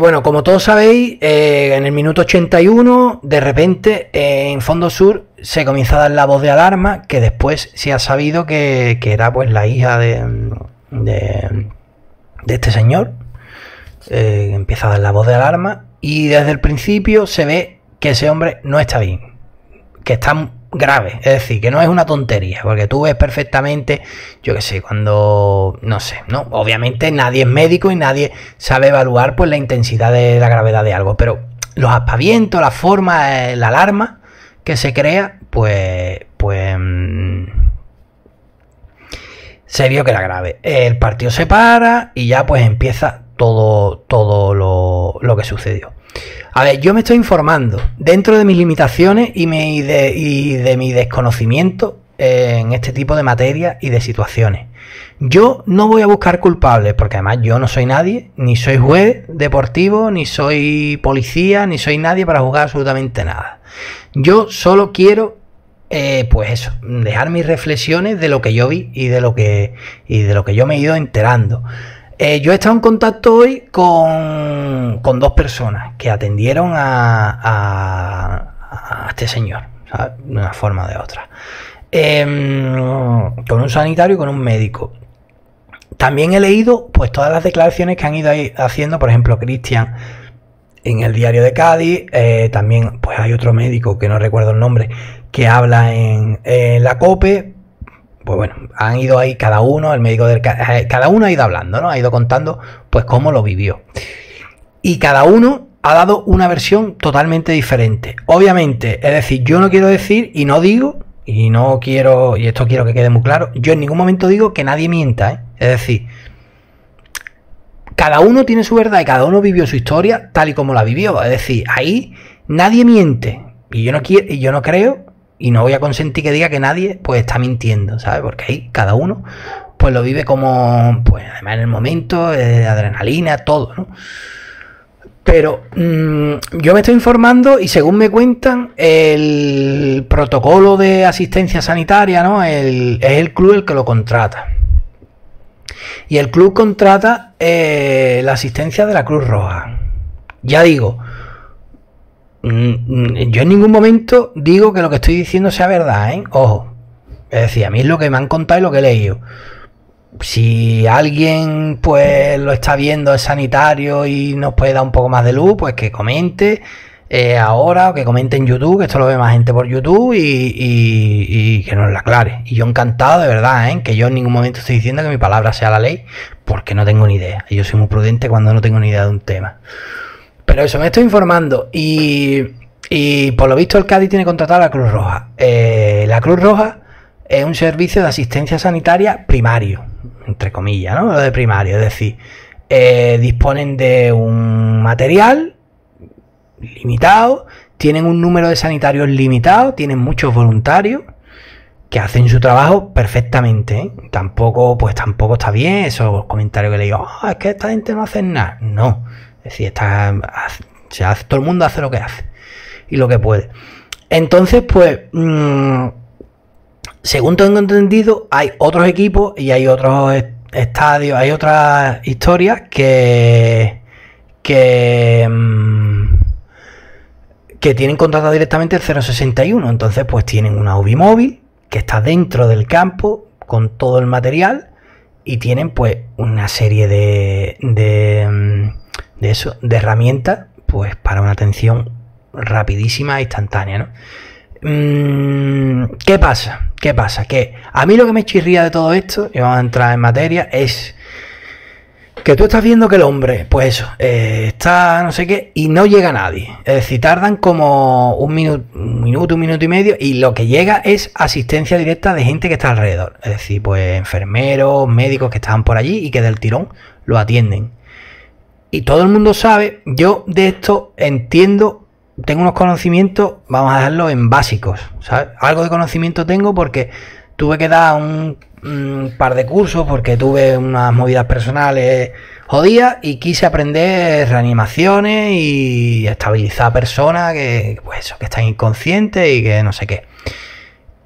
Bueno, como todos sabéis, en el minuto 81, de repente, en Fondo Sur, se comienza a dar la voz de alarma, que después se ha sabido que era pues la hija de este señor. Empieza a dar la voz de alarma y desde el principio se ve que ese hombre no está bien, que está grave, es decir, que no es una tontería, porque tú ves perfectamente, yo qué sé, cuando, no sé, ¿no? Obviamente nadie es médico y nadie sabe evaluar pues la intensidad de la gravedad de algo, pero los aspavientos, la forma, la alarma que se crea, pues se vio que era grave. El partido se para y ya pues empieza todo lo que sucedió. A ver, yo me estoy informando dentro de mis limitaciones y de mi desconocimiento en este tipo de materia y de situaciones. Yo no voy a buscar culpables, porque además yo no soy nadie, ni soy juez deportivo, ni soy policía, ni soy nadie para juzgar absolutamente nada. Yo solo quiero, pues eso, dejar mis reflexiones de lo que yo vi y de lo que yo me he ido enterando. Yo he estado en contacto hoy con 2 personas que atendieron a este señor, ¿sabes? De una forma o de otra. Con un sanitario y con un médico. También he leído pues todas las declaraciones que han ido ahí haciendo, por ejemplo, Cristian en el Diario de Cádiz. También pues hay otro médico, que no recuerdo el nombre, que habla en la COPE. Pues bueno, han ido ahí cada uno, el médico del cada uno ha ido hablando, ¿no? Ha ido contando pues cómo lo vivió. Y cada uno ha dado una versión totalmente diferente. Obviamente, es decir, yo no quiero decir y no digo, y no quiero, y esto quiero que quede muy claro, yo en ningún momento digo que nadie mienta, ¿eh? Es decir, cada uno tiene su verdad y cada uno vivió su historia tal y como la vivió. Es decir, ahí nadie miente. Y yo no quiero, y yo no creo, y no voy a consentir que diga que nadie pues está mintiendo, ¿sabes? Porque ahí cada uno pues lo vive como, pues además en el momento, adrenalina, todo, ¿no? Pero yo me estoy informando y según me cuentan, el protocolo de asistencia sanitaria, ¿no? Es el club el que lo contrata. Y el club contrata la asistencia de la Cruz Roja. Ya digo, yo en ningún momento digo que lo que estoy diciendo sea verdad, ¿eh? Ojo. Es decir, a mí es lo que me han contado y lo que he leído. Si alguien pues lo está viendo, es sanitario y nos puede dar un poco más de luz, pues que comente ahora, o que comente en YouTube, que esto lo ve más gente por YouTube, y que nos lo aclare. Y yo encantado, de verdad, ¿eh? Que yo en ningún momento estoy diciendo que mi palabra sea la ley, porque no tengo ni idea. Yo soy muy prudente cuando no tengo ni idea de un tema. Pero eso, me estoy informando y por lo visto el Cádiz tiene contratada a la Cruz Roja. La Cruz Roja es un servicio de asistencia sanitaria primario, entre comillas, ¿no? Lo de primario, es decir, disponen de un material limitado Tienen un número de sanitarios limitado, tienen muchos voluntarios que hacen su trabajo perfectamente, ¿eh? Tampoco, pues tampoco está bien esos comentarios que le digo, oh, es que esta gente no hace nada. No, es decir, todo el mundo hace lo que hace y lo que puede. Entonces, pues, según tengo entendido, hay otros equipos y hay otros estadios, hay otras historias que tienen contratado directamente el 061. Entonces, pues tienen una UBI móvil que está dentro del campo con todo el material y tienen pues una serie de herramientas pues para una atención rapidísima e instantánea, ¿no? ¿Qué pasa? ¿Qué pasa? Que a mí lo que me chirría de todo esto, y vamos a entrar en materia, es que tú estás viendo que el hombre, pues eso, está no sé qué, y no llega nadie. Es decir, tardan como un minuto y medio, y lo que llega es asistencia directa de gente que está alrededor. Es decir, pues enfermeros, médicos que estaban por allí y que del tirón lo atienden. Y todo el mundo sabe, yo de esto entiendo. Tengo unos conocimientos, vamos a dejarlo en básicos, ¿sabes? Algo de conocimiento tengo porque tuve que dar un par de cursos porque tuve unas movidas personales jodidas y quise aprender reanimaciones y estabilizar personas que, pues eso, que están inconscientes y que no sé qué.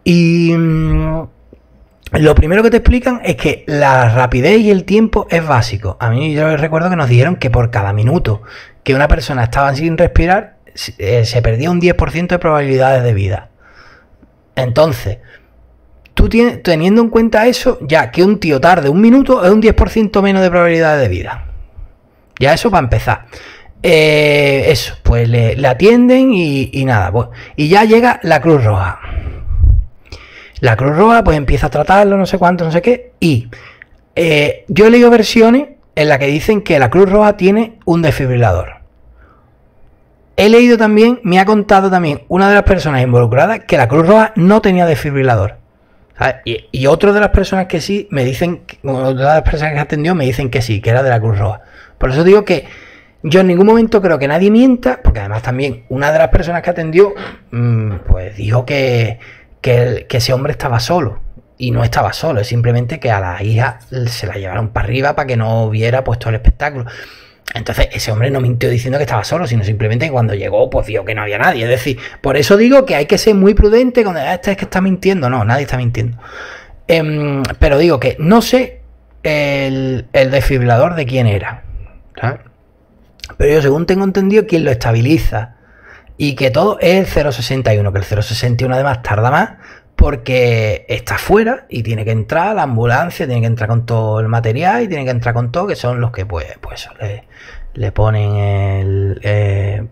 Y lo primero que te explican es que la rapidez y el tiempo es básico. A mí yo recuerdo que nos dijeron que por cada minuto que una persona estaba sin respirar, se perdía un 10% de probabilidades de vida. Entonces, tú teniendo en cuenta eso, ya que un tío tarde un minuto es un 10% menos de probabilidades de vida. Ya eso para empezar. Eso, pues le atienden y nada. Pues, y ya llega la Cruz Roja. La Cruz Roja pues empieza a tratarlo, no sé cuánto, no sé qué. Y yo he leído versiones en las que dicen que la Cruz Roja tiene un desfibrilador. He leído también, me ha contado también una de las personas involucradas que la Cruz Roja no tenía desfibrilador. ¿Sabes? Y otra de las personas que sí me dicen, otra de las personas que atendió me dicen que sí, que era de la Cruz Roja. Por eso digo que yo en ningún momento creo que nadie mienta, porque además también una de las personas que atendió, pues dijo que ese hombre estaba solo. Y no estaba solo, es simplemente que a la hija se la llevaron para arriba para que no viera pues todo el espectáculo. Entonces ese hombre no mintió diciendo que estaba solo, sino simplemente que cuando llegó pues vio que no había nadie. Es decir, por eso digo que hay que ser muy prudente cuando este es que está mintiendo. No, nadie está mintiendo. Pero digo que no sé el desfibrilador de quién era, ¿sabes? Pero yo según tengo entendido quien lo estabiliza y que todo es el 061, que el 061 además tarda más porque está fuera y tiene que entrar la ambulancia, tiene que entrar con todo el material y tiene que entrar con todo, que son los que pues le ponen el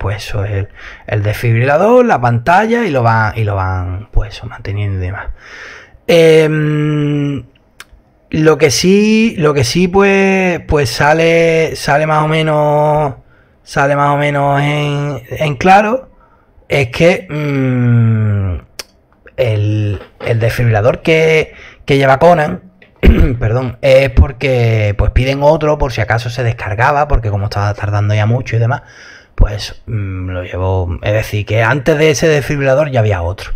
desfibrilador, la pantalla y lo van pues manteniendo y demás. Lo que sí pues sale más o menos en claro es que el desfibrilador que lleva Conan, perdón, es porque pues piden otro por si acaso se descargaba, porque como estaba tardando ya mucho y demás, pues lo llevó. Es decir, que antes de ese desfibrilador ya había otro.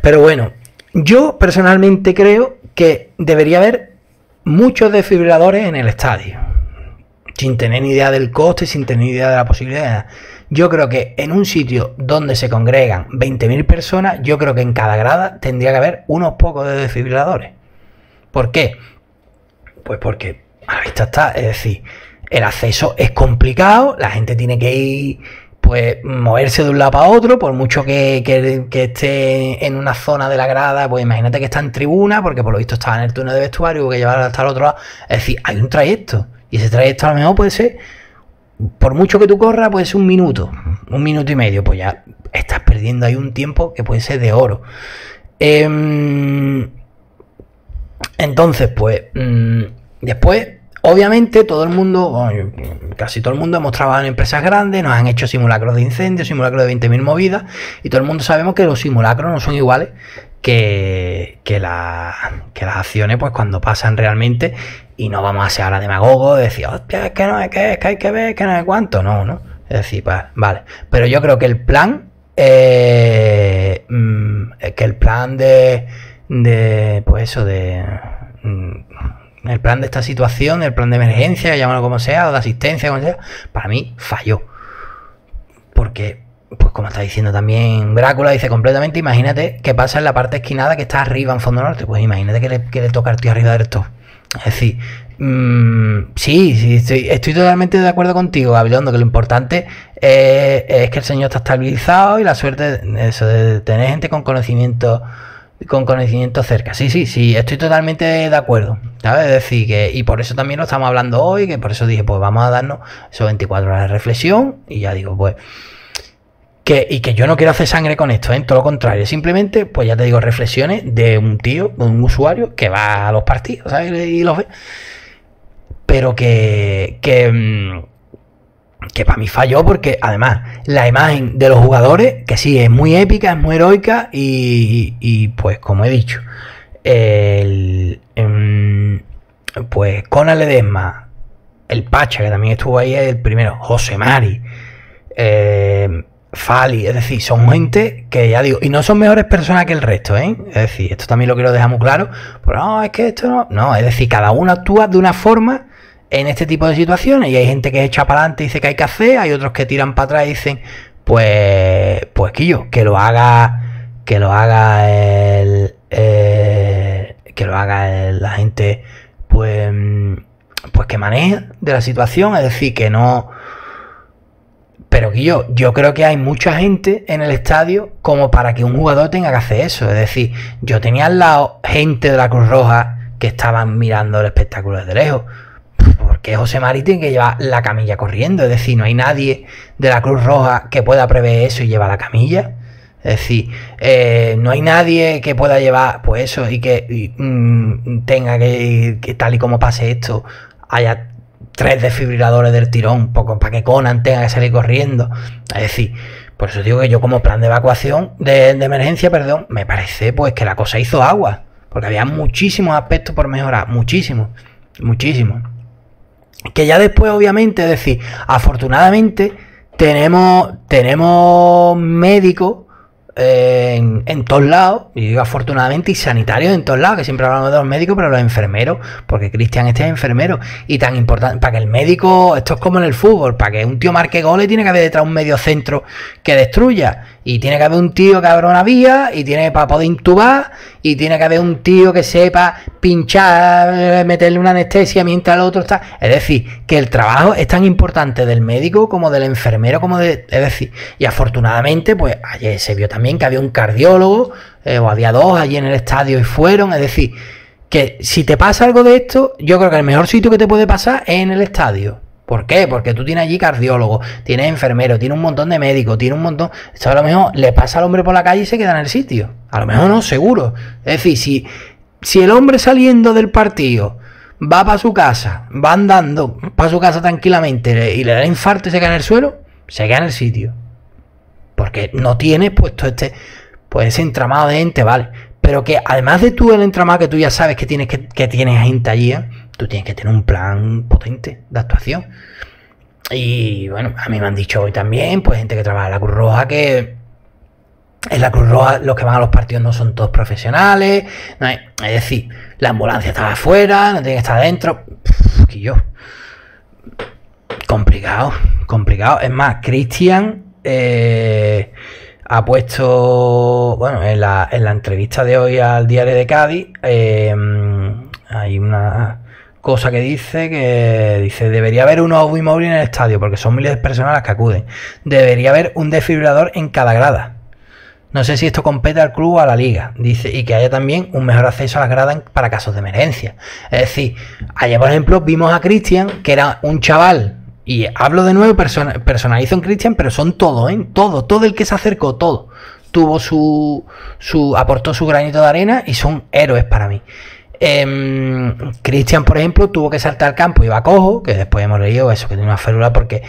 Pero bueno, yo personalmente creo que debería haber muchos desfibriladores en el estadio, sin tener ni idea del coste, sin tener ni idea de la posibilidad. Yo creo que en un sitio donde se congregan 20.000 personas, yo creo que en cada grada tendría que haber unos pocos de desfibriladores. ¿Por qué? Pues porque a la vista está, es decir, el acceso es complicado, la gente tiene que ir, pues, moverse de un lado para otro, por mucho que esté en una zona de la grada, pues imagínate que está en tribuna, porque por lo visto estaba en el turno de vestuario, hubo que llevarlo hasta el otro lado. Es decir, hay un trayecto, y ese trayecto a lo mejor puede ser, por mucho que tú corras, pues un minuto y medio, pues ya estás perdiendo ahí un tiempo que puede ser de oro. Entonces, pues, después, obviamente, todo el mundo, bueno, casi todo el mundo hemos trabajado en empresas grandes, nos han hecho simulacros de incendios, simulacros de 20.000 movidas, y todo el mundo sabemos que los simulacros no son iguales que las acciones, pues cuando pasan realmente. Y no vamos a ser ahora demagogos de decir, hostia, es que no, es que hay que ver, es que no hay cuánto. No, no. Es decir, vale. Pero yo creo que el plan... el plan de esta situación, el plan de emergencia, llámalo como sea, o de asistencia, como sea, para mí falló. Porque, pues como está diciendo también Drácula, dice completamente, imagínate que pasa en la parte esquinada que está arriba en fondo norte. Pues imagínate que le toca el tío arriba del top. Es decir, sí, estoy totalmente de acuerdo contigo, Gabilondo, que lo importante es que el señor está estabilizado y la suerte de tener gente con conocimiento cerca. Sí, estoy totalmente de acuerdo, ¿sabes? Es decir, que, y por eso también lo estamos hablando hoy, que por eso dije, pues vamos a darnos esos 24 horas de reflexión y ya digo, pues, que yo no quiero hacer sangre con esto, en todo lo contrario, simplemente, pues ya te digo, reflexiones de un tío, de un usuario que va a los partidos, ¿sabes? Y los ve, pero que para mí falló porque además la imagen de los jugadores, que sí, es muy épica, es muy heroica y pues como he dicho, pues Conan Ledesma, el Pacha, que también estuvo ahí el primero, José Mari, Fali, es decir, son gente que ya digo, y no son mejores personas que el resto, ¿eh? Es decir, esto también lo quiero dejar muy claro, pero no, es que esto no, no, es decir, cada uno actúa de una forma en este tipo de situaciones, y hay gente que echa para adelante y dice que hay que hacer, hay otros que tiran para atrás y dicen, pues Quillo, que lo haga la gente pues que maneja de la situación, es decir, que no. Pero Quillo, yo creo que hay mucha gente en el estadio como para que un jugador tenga que hacer eso, es decir, yo tenía al lado gente de la Cruz Roja que estaban mirando el espectáculo desde lejos. Porque José Mari tiene que llevar la camilla corriendo, es decir, no hay nadie de la Cruz Roja que pueda prever eso y llevar la camilla, es decir, no hay nadie que pueda llevar pues eso y que tenga que tal y como pase esto haya 3 desfibriladores del tirón para que Conan tenga que salir corriendo, es decir, por eso digo que yo como plan de evacuación de emergencia, perdón, me parece pues que la cosa hizo agua, porque había muchísimos aspectos por mejorar, muchísimos. Que ya después, obviamente, es decir, afortunadamente tenemos médicos en todos lados, y digo afortunadamente, y sanitarios en todos lados, que siempre hablamos de los médicos, pero los enfermeros, porque Cristian este es enfermero, y tan importante, para que el médico, esto es como en el fútbol, para que un tío marque goles tiene que haber detrás un medio centro que destruya, y tiene que haber un tío que abra una vía, y tiene para poder intubar, y tiene que haber un tío que sepa pinchar, meterle una anestesia mientras el otro está. Es decir, que el trabajo es tan importante del médico como del enfermero, es decir, y afortunadamente, pues ayer se vio también que había un cardiólogo, o había dos allí en el estadio y fueron, es decir, que si te pasa algo de esto, yo creo que el mejor sitio que te puede pasar es en el estadio. ¿Por qué? Porque tú tienes allí cardiólogos, tienes enfermeros, tienes un montón de médicos, tienes un montón... Esto a lo mejor le pasa al hombre por la calle y se queda en el sitio. A lo mejor no, seguro. Es decir, si el hombre saliendo del partido va para su casa, va andando para su casa tranquilamente y le da el infarto y se cae en el suelo, se queda en el sitio. Porque no tienes puesto pues ese entramado de gente, ¿vale? Pero que además de tú el entramado que tú ya sabes que tienes gente allí, ¿eh? Tú tienes que tener un plan potente de actuación. Y bueno, a mí me han dicho hoy también, pues gente que trabaja en la Cruz Roja, que en la Cruz Roja los que van a los partidos no son todos profesionales. No hay, es decir, la ambulancia estaba afuera, no tiene que estar adentro. Quillo. Complicado. Es más, Cristian ha puesto, bueno, en la entrevista de hoy al Diario de Cádiz, hay una cosa que dice, debería haber un ojo inmóvil en el estadio, porque son miles de personas las que acuden. Debería haber un desfibrilador en cada grada. No sé si esto compete al club o a la liga. Dice, y que haya también un mejor acceso a las gradas para casos de emergencia. Es decir, ayer, por ejemplo, vimos a Cristian, que era un chaval, y hablo de nuevo, personalizo en Cristian, pero son todos, ¿eh? Todo el que se acercó, todo. Tuvo aportó su granito de arena y son héroes para mí. Cristian, por ejemplo, tuvo que saltar al campo y va cojo, que después hemos leído eso, que tiene una férula porque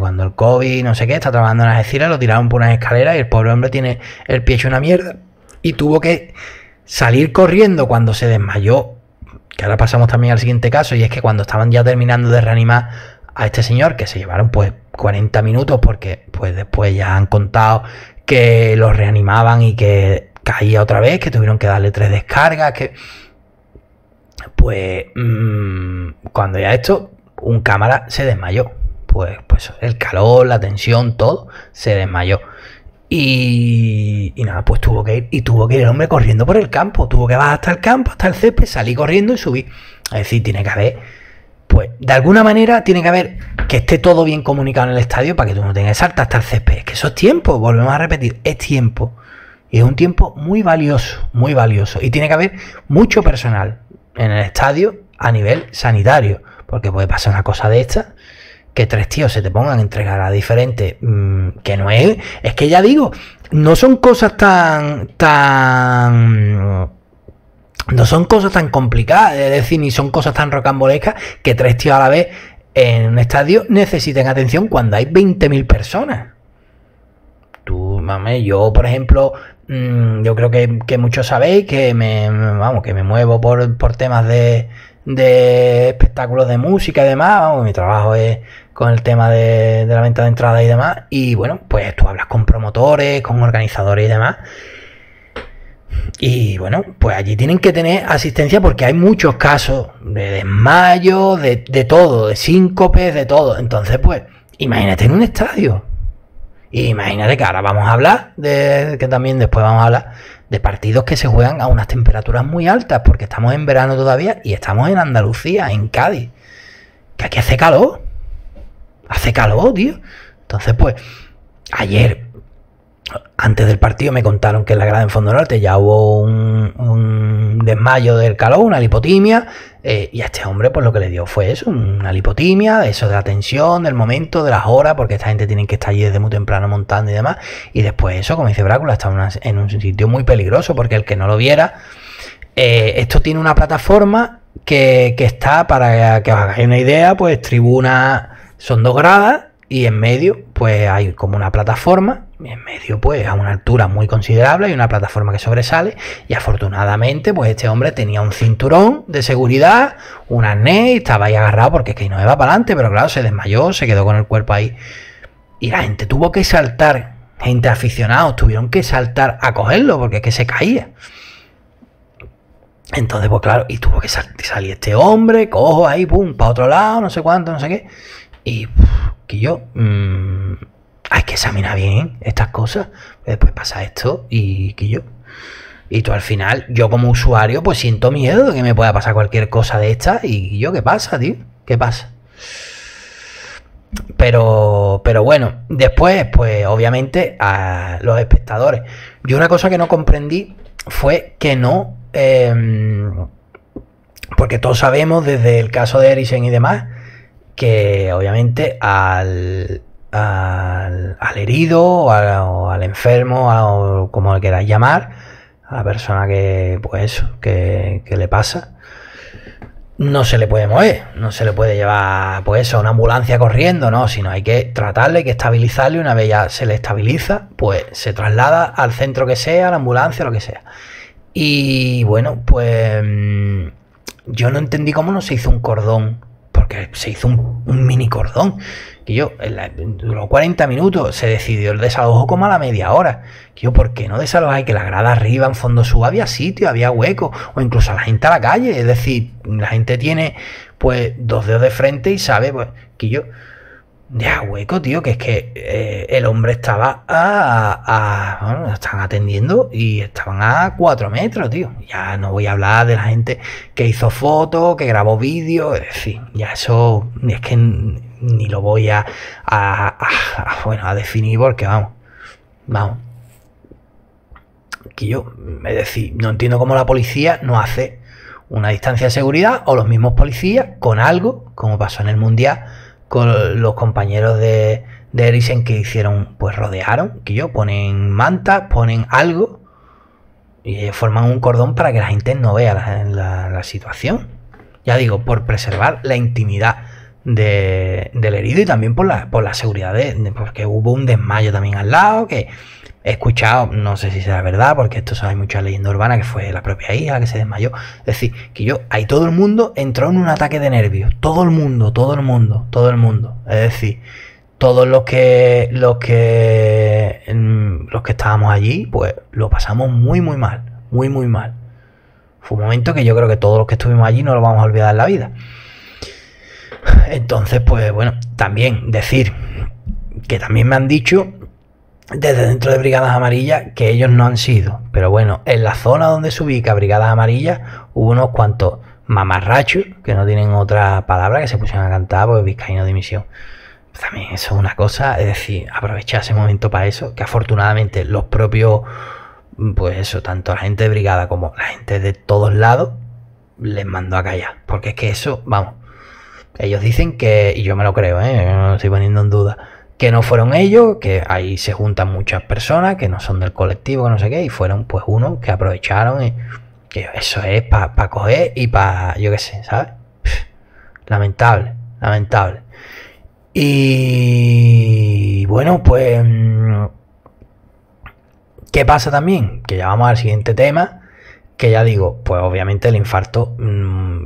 cuando el COVID no sé qué, está trabajando en las esciras, lo tiraron por unas escaleras y el pobre hombre tiene el pie hecho una mierda y tuvo que salir corriendo cuando se desmayó, que ahora pasamos también al siguiente caso, y es que cuando estaban ya terminando de reanimar a este señor, que se llevaron pues 40 minutos porque pues después ya han contado que los reanimaban y que caía otra vez, que tuvieron que darle 3 descargas, que... Pues cuando ya esto, un cámara se desmayó. Pues el calor, la tensión, todo, se desmayó. Y nada, pues tuvo que ir. Y tuvo que ir el hombre corriendo por el campo. Tuvo que bajar hasta el campo, hasta el césped, salí corriendo y subí. Es decir, tiene que haber, pues de alguna manera tiene que haber que esté todo bien comunicado en el estadio para que tú no tengas que saltar hasta el césped. Es que eso es tiempo, volvemos a repetir, es tiempo. Y es un tiempo muy valioso, muy valioso. Y tiene que haber mucho personal en el estadio a nivel sanitario, porque puede pasar una cosa de esta, que 3 tíos se te pongan a entregar a diferentes, que no es... Es que ya digo, no son cosas tan... No son cosas tan complicadas, es decir, ni son cosas tan rocambolescas que 3 tíos a la vez en un estadio necesiten atención cuando hay 20.000 personas. Tú, mame, yo, por ejemplo... Yo creo que muchos sabéis que me muevo por temas de espectáculos de música y demás. Vamos, mi trabajo es con el tema de la venta de entradas y demás. Y bueno, pues tú hablas con promotores, con organizadores y demás. Y bueno, pues allí tienen que tener asistencia porque hay muchos casos de desmayo, de todo, de síncopes, de todo. Entonces, pues, imagínate en un estadio. Imagínate que ahora vamos a hablar de que también después vamos a hablar de partidos que se juegan a unas temperaturas muy altas, porque estamos en verano todavía y estamos en Andalucía, en Cádiz, que aquí hace calor, tío. Entonces, pues, ayer, antes del partido, me contaron que en la grada en Fondo Norte ya hubo un desmayo del calor, una lipotimia, y a este hombre, pues lo que le dio fue eso, una lipotimia, eso de la tensión, del momento, de las horas, porque esta gente tiene que estar allí desde muy temprano montando y demás, y después eso, como dice Brácula, está en un sitio muy peligroso, porque el que no lo viera, esto tiene una plataforma que está, para que os hagáis una idea, pues tribuna, son 2 gradas, y en medio, pues hay como una plataforma, en medio, pues a una altura muy considerable, hay una plataforma que sobresale, y afortunadamente, pues este hombre tenía un cinturón de seguridad, un arnés, y estaba ahí agarrado porque es que no iba para adelante, pero claro, se desmayó, se quedó con el cuerpo ahí. Y la gente tuvo que saltar, gente aficionados tuvieron que saltar a cogerlo porque es que se caía. Entonces, pues claro, y tuvo que salir este hombre, cojo ahí, pum, para otro lado, no sé cuánto, no sé qué, y... que yo, hay que examinar bien estas cosas, después pasa esto y que yo, y tú al final, yo como usuario, pues siento miedo de que me pueda pasar cualquier cosa de esta y yo, ¿qué pasa, tío? ¿Qué pasa? Pero bueno, después, pues obviamente a los espectadores, yo una cosa que no comprendí fue que no, porque todos sabemos desde el caso de Eriksen y demás, que obviamente al herido o al enfermo, o como le queráis llamar, a la persona que pues eso, que le pasa, no se le puede mover, no se le puede llevar pues eso, una ambulancia corriendo, no, sino hay que tratarle, hay que estabilizarle, una vez ya se le estabiliza, pues se traslada al centro que sea, a la ambulancia, lo que sea. Y bueno, pues yo no entendí cómo no se hizo un cordón, porque se hizo un mini cordón, que yo, duró 40 minutos, se decidió el desalojo como a la media hora, que yo, ¿por qué no desalojar? Que la grada arriba, en fondo sur, había sitio, había hueco, o incluso a la gente a la calle, es decir, la gente tiene, pues, 2 dedos de frente y sabe, pues, que yo, deja hueco, tío, que es que el hombre estaba bueno, lo estaban atendiendo y estaban a 4 metros, tío. Ya no voy a hablar de la gente que hizo fotos, que grabó vídeos, en fin, ya eso es que ni lo voy a definir porque vamos. Que yo, es decir, no entiendo cómo la policía no hace una distancia de seguridad o los mismos policías con algo, como pasó en el Mundial, con los compañeros de Eriksen que hicieron, pues rodearon, que yo, ponen mantas, ponen algo y forman un cordón para que la gente no vea la situación. Ya digo, por preservar la intimidad del herido y también por la seguridad porque hubo un desmayo también al lado, que He escuchado, no sé si será verdad, porque esto hay mucha leyenda urbana, que fue la propia hija que se desmayó. Es decir, que yo, ahí todo el mundo entró en un ataque de nervios. Todo el mundo. Es decir, todos los que estábamos allí, pues lo pasamos muy mal. Fue un momento que yo creo que todos los que estuvimos allí no lo vamos a olvidar en la vida. Entonces, pues bueno, también decir que también me han dicho desde dentro de Brigadas Amarillas que ellos no han sido, pero bueno, en la zona donde se ubica Brigadas Amarillas hubo unos cuantos mamarrachos, que no tienen otra palabra, que se pusieron a cantar porque vizcaíno de misión. También eso es una cosa, es decir, aprovechar ese momento para eso, que afortunadamente los propios, pues eso, tanto la gente de Brigada como la gente de todos lados les mandó a callar, porque es que eso, vamos, ellos dicen que, y yo me lo creo, no lo estoy poniendo en duda, que no fueron ellos, que ahí se juntan muchas personas que no son del colectivo, que no sé qué, y fueron pues unos que aprovecharon, y que eso es para coger y para, yo qué sé, ¿sabes? Lamentable, lamentable. Y bueno, pues ¿qué pasa también? Que ya vamos al siguiente tema, que ya digo, pues obviamente el infarto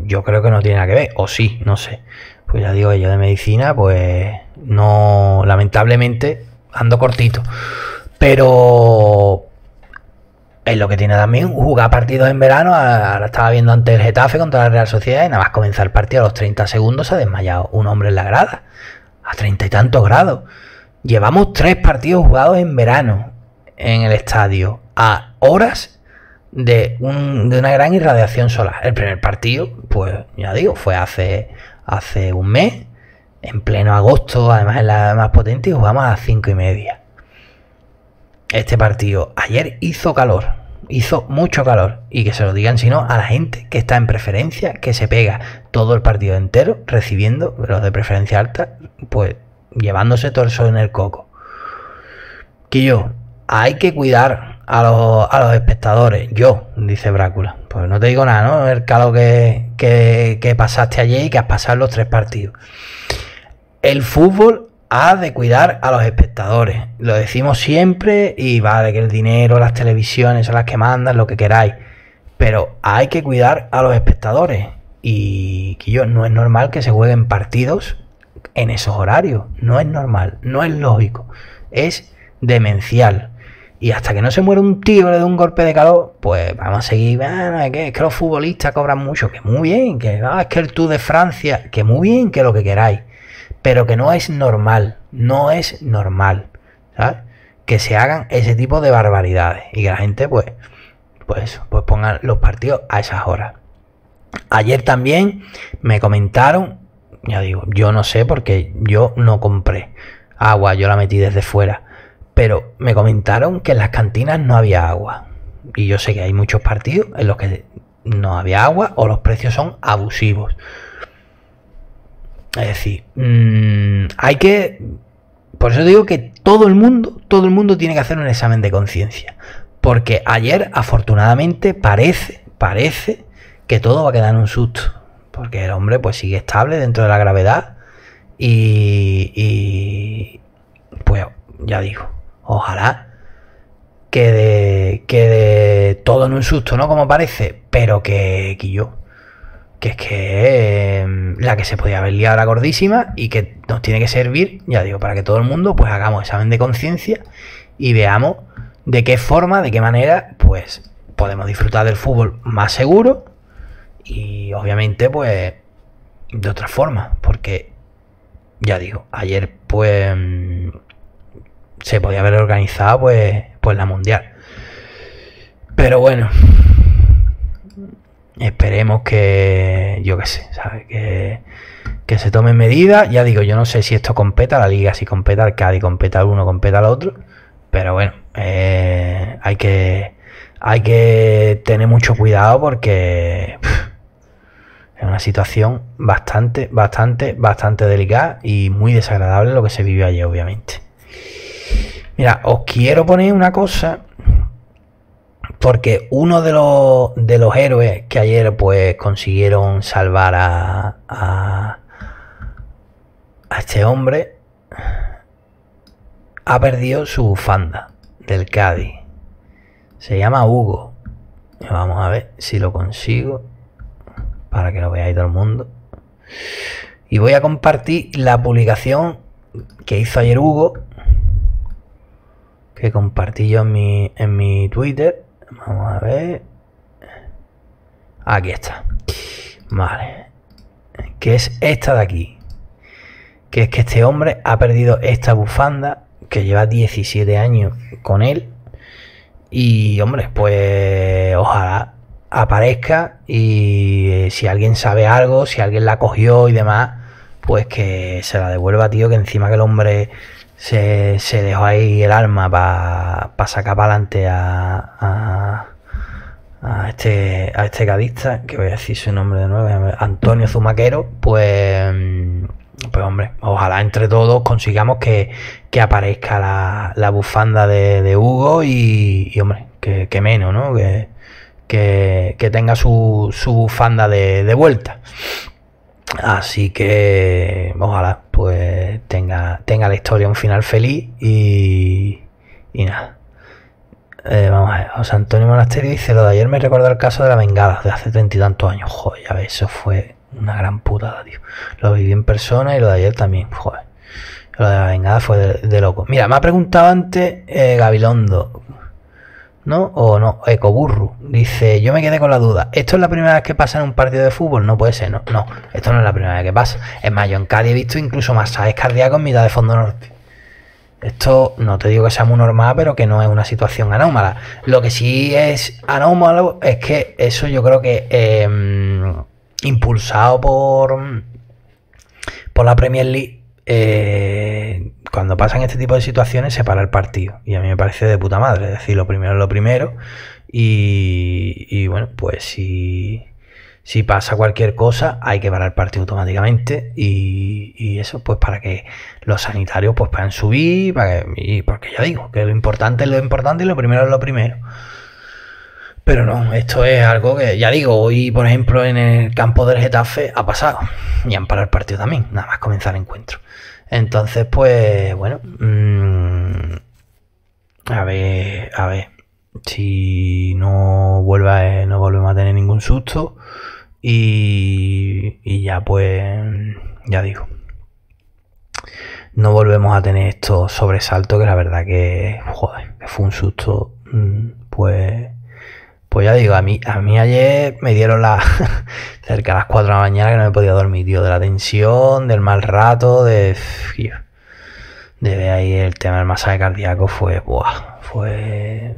yo creo que no tiene nada que ver, o sí, no sé. Pues ya digo, yo de medicina, pues no, lamentablemente ando cortito. Pero es lo que tiene también jugar partidos en verano. Ahora estaba viendo antes el Getafe contra la Real Sociedad, y nada más comenzar el partido, a los 30 segundos se ha desmayado un hombre en la grada, a 30 y tantos grados. Llevamos 3 partidos jugados en verano en el estadio, a horas de una gran irradiación solar. El primer partido, pues ya digo, fue hace un mes, en pleno agosto, además en la más potente, y jugamos a las 5:30. Este partido ayer hizo calor, hizo mucho calor, y que se lo digan si no a la gente que está en preferencia, que se pega todo el partido entero recibiendo, los de preferencia alta, pues llevándose todo el sol en el coco. Que yo, hay que cuidar a los espectadores. Yo, dice Brácula, pues no te digo nada, ¿no? El calor que pasaste ayer y que has pasado los 3 partidos. El fútbol ha de cuidar a los espectadores. Lo decimos siempre, y vale, que el dinero, las televisiones son las que mandan, lo que queráis. Pero hay que cuidar a los espectadores. Y que yo, no es normal que se jueguen partidos en esos horarios. No es normal, no es lógico. Es demencial. Y hasta que no se muere un tío de un golpe de calor, pues vamos a seguir. Ah, es que los futbolistas cobran mucho, que muy bien, que es que el Tour de Francia, que muy bien, que lo que queráis, pero que no es normal, ¿sabes? Que se hagan ese tipo de barbaridades y que la gente, pues ponga los partidos a esas horas. Ayer también me comentaron, ya digo, yo no sé porque yo no compré agua, yo la metí desde fuera. Pero me comentaron que en las cantinas no había agua. Y yo sé que hay muchos partidos en los que no había agua o los precios son abusivos. Es decir, hay que... Por eso digo que todo el mundo tiene que hacer un examen de conciencia. Porque ayer, afortunadamente, parece que todo va a quedar en un susto. Porque el hombre pues sigue estable dentro de la gravedad. Y pues ya digo, ojalá quede todo en un susto, ¿no? Como parece, pero que es que la que se podía haber liado era gordísima, y que nos tiene que servir, ya digo, para que todo el mundo pues hagamos examen de conciencia y veamos de qué forma, de qué manera, pues podemos disfrutar del fútbol más seguro y obviamente pues de otra forma, porque ya digo, ayer pues se podía haber organizado pues la mundial. Pero bueno, esperemos que, yo qué sé, ¿sabes? Que se tomen medidas. Ya digo, yo no sé si esto compete a la liga, si compete al Cádiz, compete al uno, compete al otro. Pero bueno, hay que tener mucho cuidado porque es una situación bastante delicada y muy desagradable lo que se vivió ayer, obviamente. Mira, os quiero poner una cosa, porque uno de los héroes que ayer pues consiguieron salvar a este hombre ha perdido su bufanda. del Cádiz. Se llama Hugo. Vamos a ver si lo consigo para que lo veáis todo el mundo. Y voy a compartir la publicación que hizo ayer Hugo, que compartí yo en mi Twitter. Vamos a ver. Aquí está. Vale. Que es esta de aquí. Que es que este hombre ha perdido esta bufanda que lleva 17 años con él. Y hombre, pues ojalá aparezca, y si alguien sabe algo, si alguien la cogió y demás, pues que se la devuelva, tío, que encima que el hombre se dejó ahí el alma para sacar para adelante a este cadista, que voy a decir su nombre de nuevo, Antonio Zumaquero, pues hombre, ojalá entre todos consigamos que aparezca la bufanda de Hugo y hombre, que menos, ¿no? Que tenga su bufanda de vuelta. Así que ojalá pues tenga la historia un final feliz y nada. Vamos a ver, José Antonio Monasterio dice: lo de ayer me recordó el caso de la bengala de hace 30 y tantos años. Joder, ya ves, eso fue una gran putada, tío. Lo viví en persona y lo de ayer también, joder. Lo de la bengala fue de loco. Mira, me ha preguntado antes Gabilondo, ¿no? O no, Ecoburru. Dice: yo me quedé con la duda. ¿Esto es la primera vez que pasa en un partido de fútbol? No puede ser, no. No, esto no es la primera vez que pasa. Es más, yo en Cádiz he visto incluso masajes cardíacos en mitad de fondo norte. Esto no te digo que sea muy normal, pero que no es una situación anómala. Lo que sí es anómalo es que eso yo creo que impulsado por la Premier League, cuando pasan este tipo de situaciones se para el partido, y a mí me parece de puta madre. Es decir, lo primero es lo primero, y bueno, pues si pasa cualquier cosa hay que parar el partido automáticamente, y eso pues para que los sanitarios pues puedan subir, porque ya digo que lo importante y lo primero es lo primero. Pero no, esto es algo que, ya digo, hoy, por ejemplo, en el campo del Getafe ha pasado. Y han parado el partido también, nada más comenzar el encuentro. Entonces, pues, bueno. A ver. Si no volvemos a tener ningún susto. Y ya, pues, ya digo. No volvemos a tener estos sobresaltos que la verdad que, joder, que fue un susto, pues ya digo, a mí ayer me dieron cerca de las 4 de la mañana que no me podía dormir, tío, de la tensión, del mal rato, de ahí el tema del masaje cardíaco fue...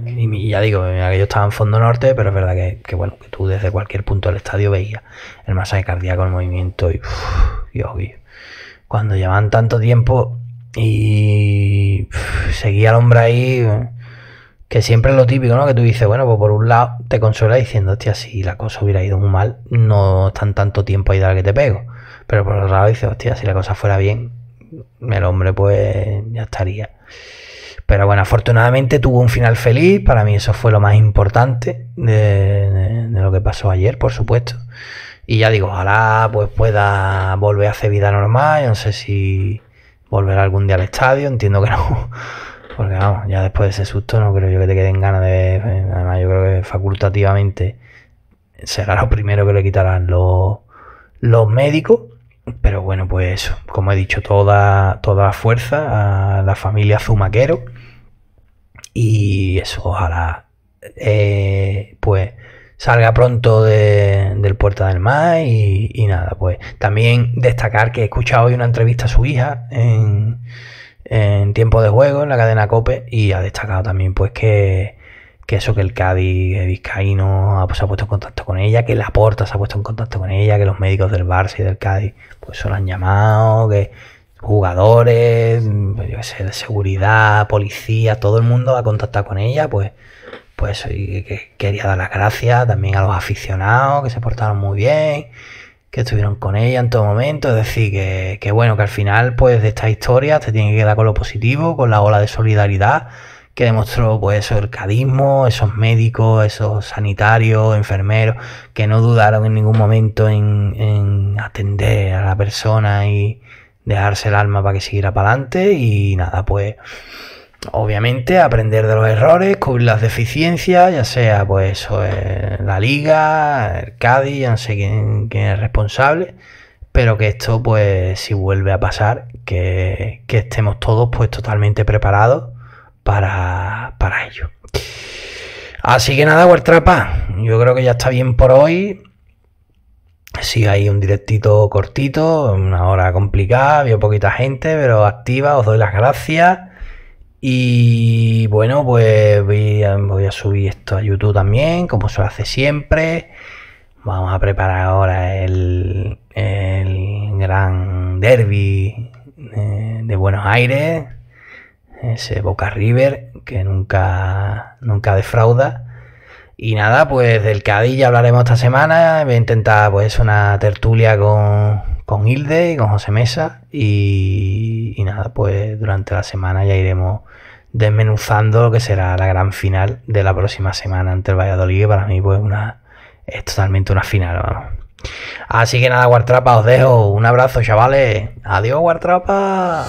Y ya digo, yo estaba en fondo norte, pero es verdad que bueno, que tú desde cualquier punto del estadio veías el masaje cardíaco, el movimiento y... Dios, cuando llevaban tanto tiempo y seguía el hombre ahí... Que siempre es lo típico, ¿no? Que tú dices, bueno, pues por un lado te consuela diciendo, hostia, si la cosa hubiera ido muy mal, no están tanto tiempo ahí de la que te pego. Pero por otro lado dices, hostia, si la cosa fuera bien, el hombre pues ya estaría. Pero bueno, afortunadamente tuvo un final feliz. Para mí eso fue lo más importante de lo que pasó ayer, por supuesto. Y ya digo, ojalá pues pueda volver a hacer vida normal. Yo no sé si volverá algún día al estadio, entiendo que no. Porque vamos, ya después de ese susto no creo yo que te queden ganas de... Además yo creo que facultativamente será lo primero que le quitarán los médicos. Pero bueno, pues eso, como he dicho, toda la fuerza a la familia Zumaquero. Y eso, ojalá pues salga pronto del Puerta del Mar y nada, pues también destacar que he escuchado hoy una entrevista a su hija en Tiempo de Juego, en la cadena COPE, y ha destacado también pues que eso, que el Cádiz vizcaíno se ha puesto en contacto con ella, que Laporta se ha puesto en contacto con ella, que los médicos del Barça y del Cádiz pues se lo han llamado, que jugadores, yo qué sé, de seguridad, policía, todo el mundo ha contactado con ella, pues y que quería dar las gracias también a los aficionados que se portaron muy bien, que estuvieron con ella en todo momento. Es decir, que bueno, que al final pues de esta historia te tiene que quedar con lo positivo, con la ola de solidaridad que demostró pues eso, el cadismo, esos médicos, esos sanitarios, enfermeros, que no dudaron en ningún momento en atender a la persona y dejarse el alma para que siguiera para adelante. Y nada, pues Obviamente aprender de los errores, cubrir las deficiencias, ya sea pues eso, la Liga, el Cádiz, ya no sé quién es responsable, pero que esto pues si vuelve a pasar, que estemos todos pues totalmente preparados para ello. Así que nada, Huertrapa, yo creo que ya está bien por hoy. Sí, hay un directito cortito, una hora complicada, había poquita gente, pero activa, os doy las gracias. Y bueno, pues voy a subir esto a YouTube también, como se hace siempre. Vamos a preparar ahora el gran derbi de Buenos Aires, ese Boca River que nunca defrauda. Y nada, pues del Cádiz ya hablaremos esta semana. Voy a intentar pues una tertulia con Hilde y con José Mesa, y nada, pues durante la semana ya iremos desmenuzando lo que será la gran final de la próxima semana ante el Valladolid, que para mí pues es totalmente una final, vamos. Así que nada, Guartrapa, os dejo un abrazo, chavales. Adiós, Guartrapa.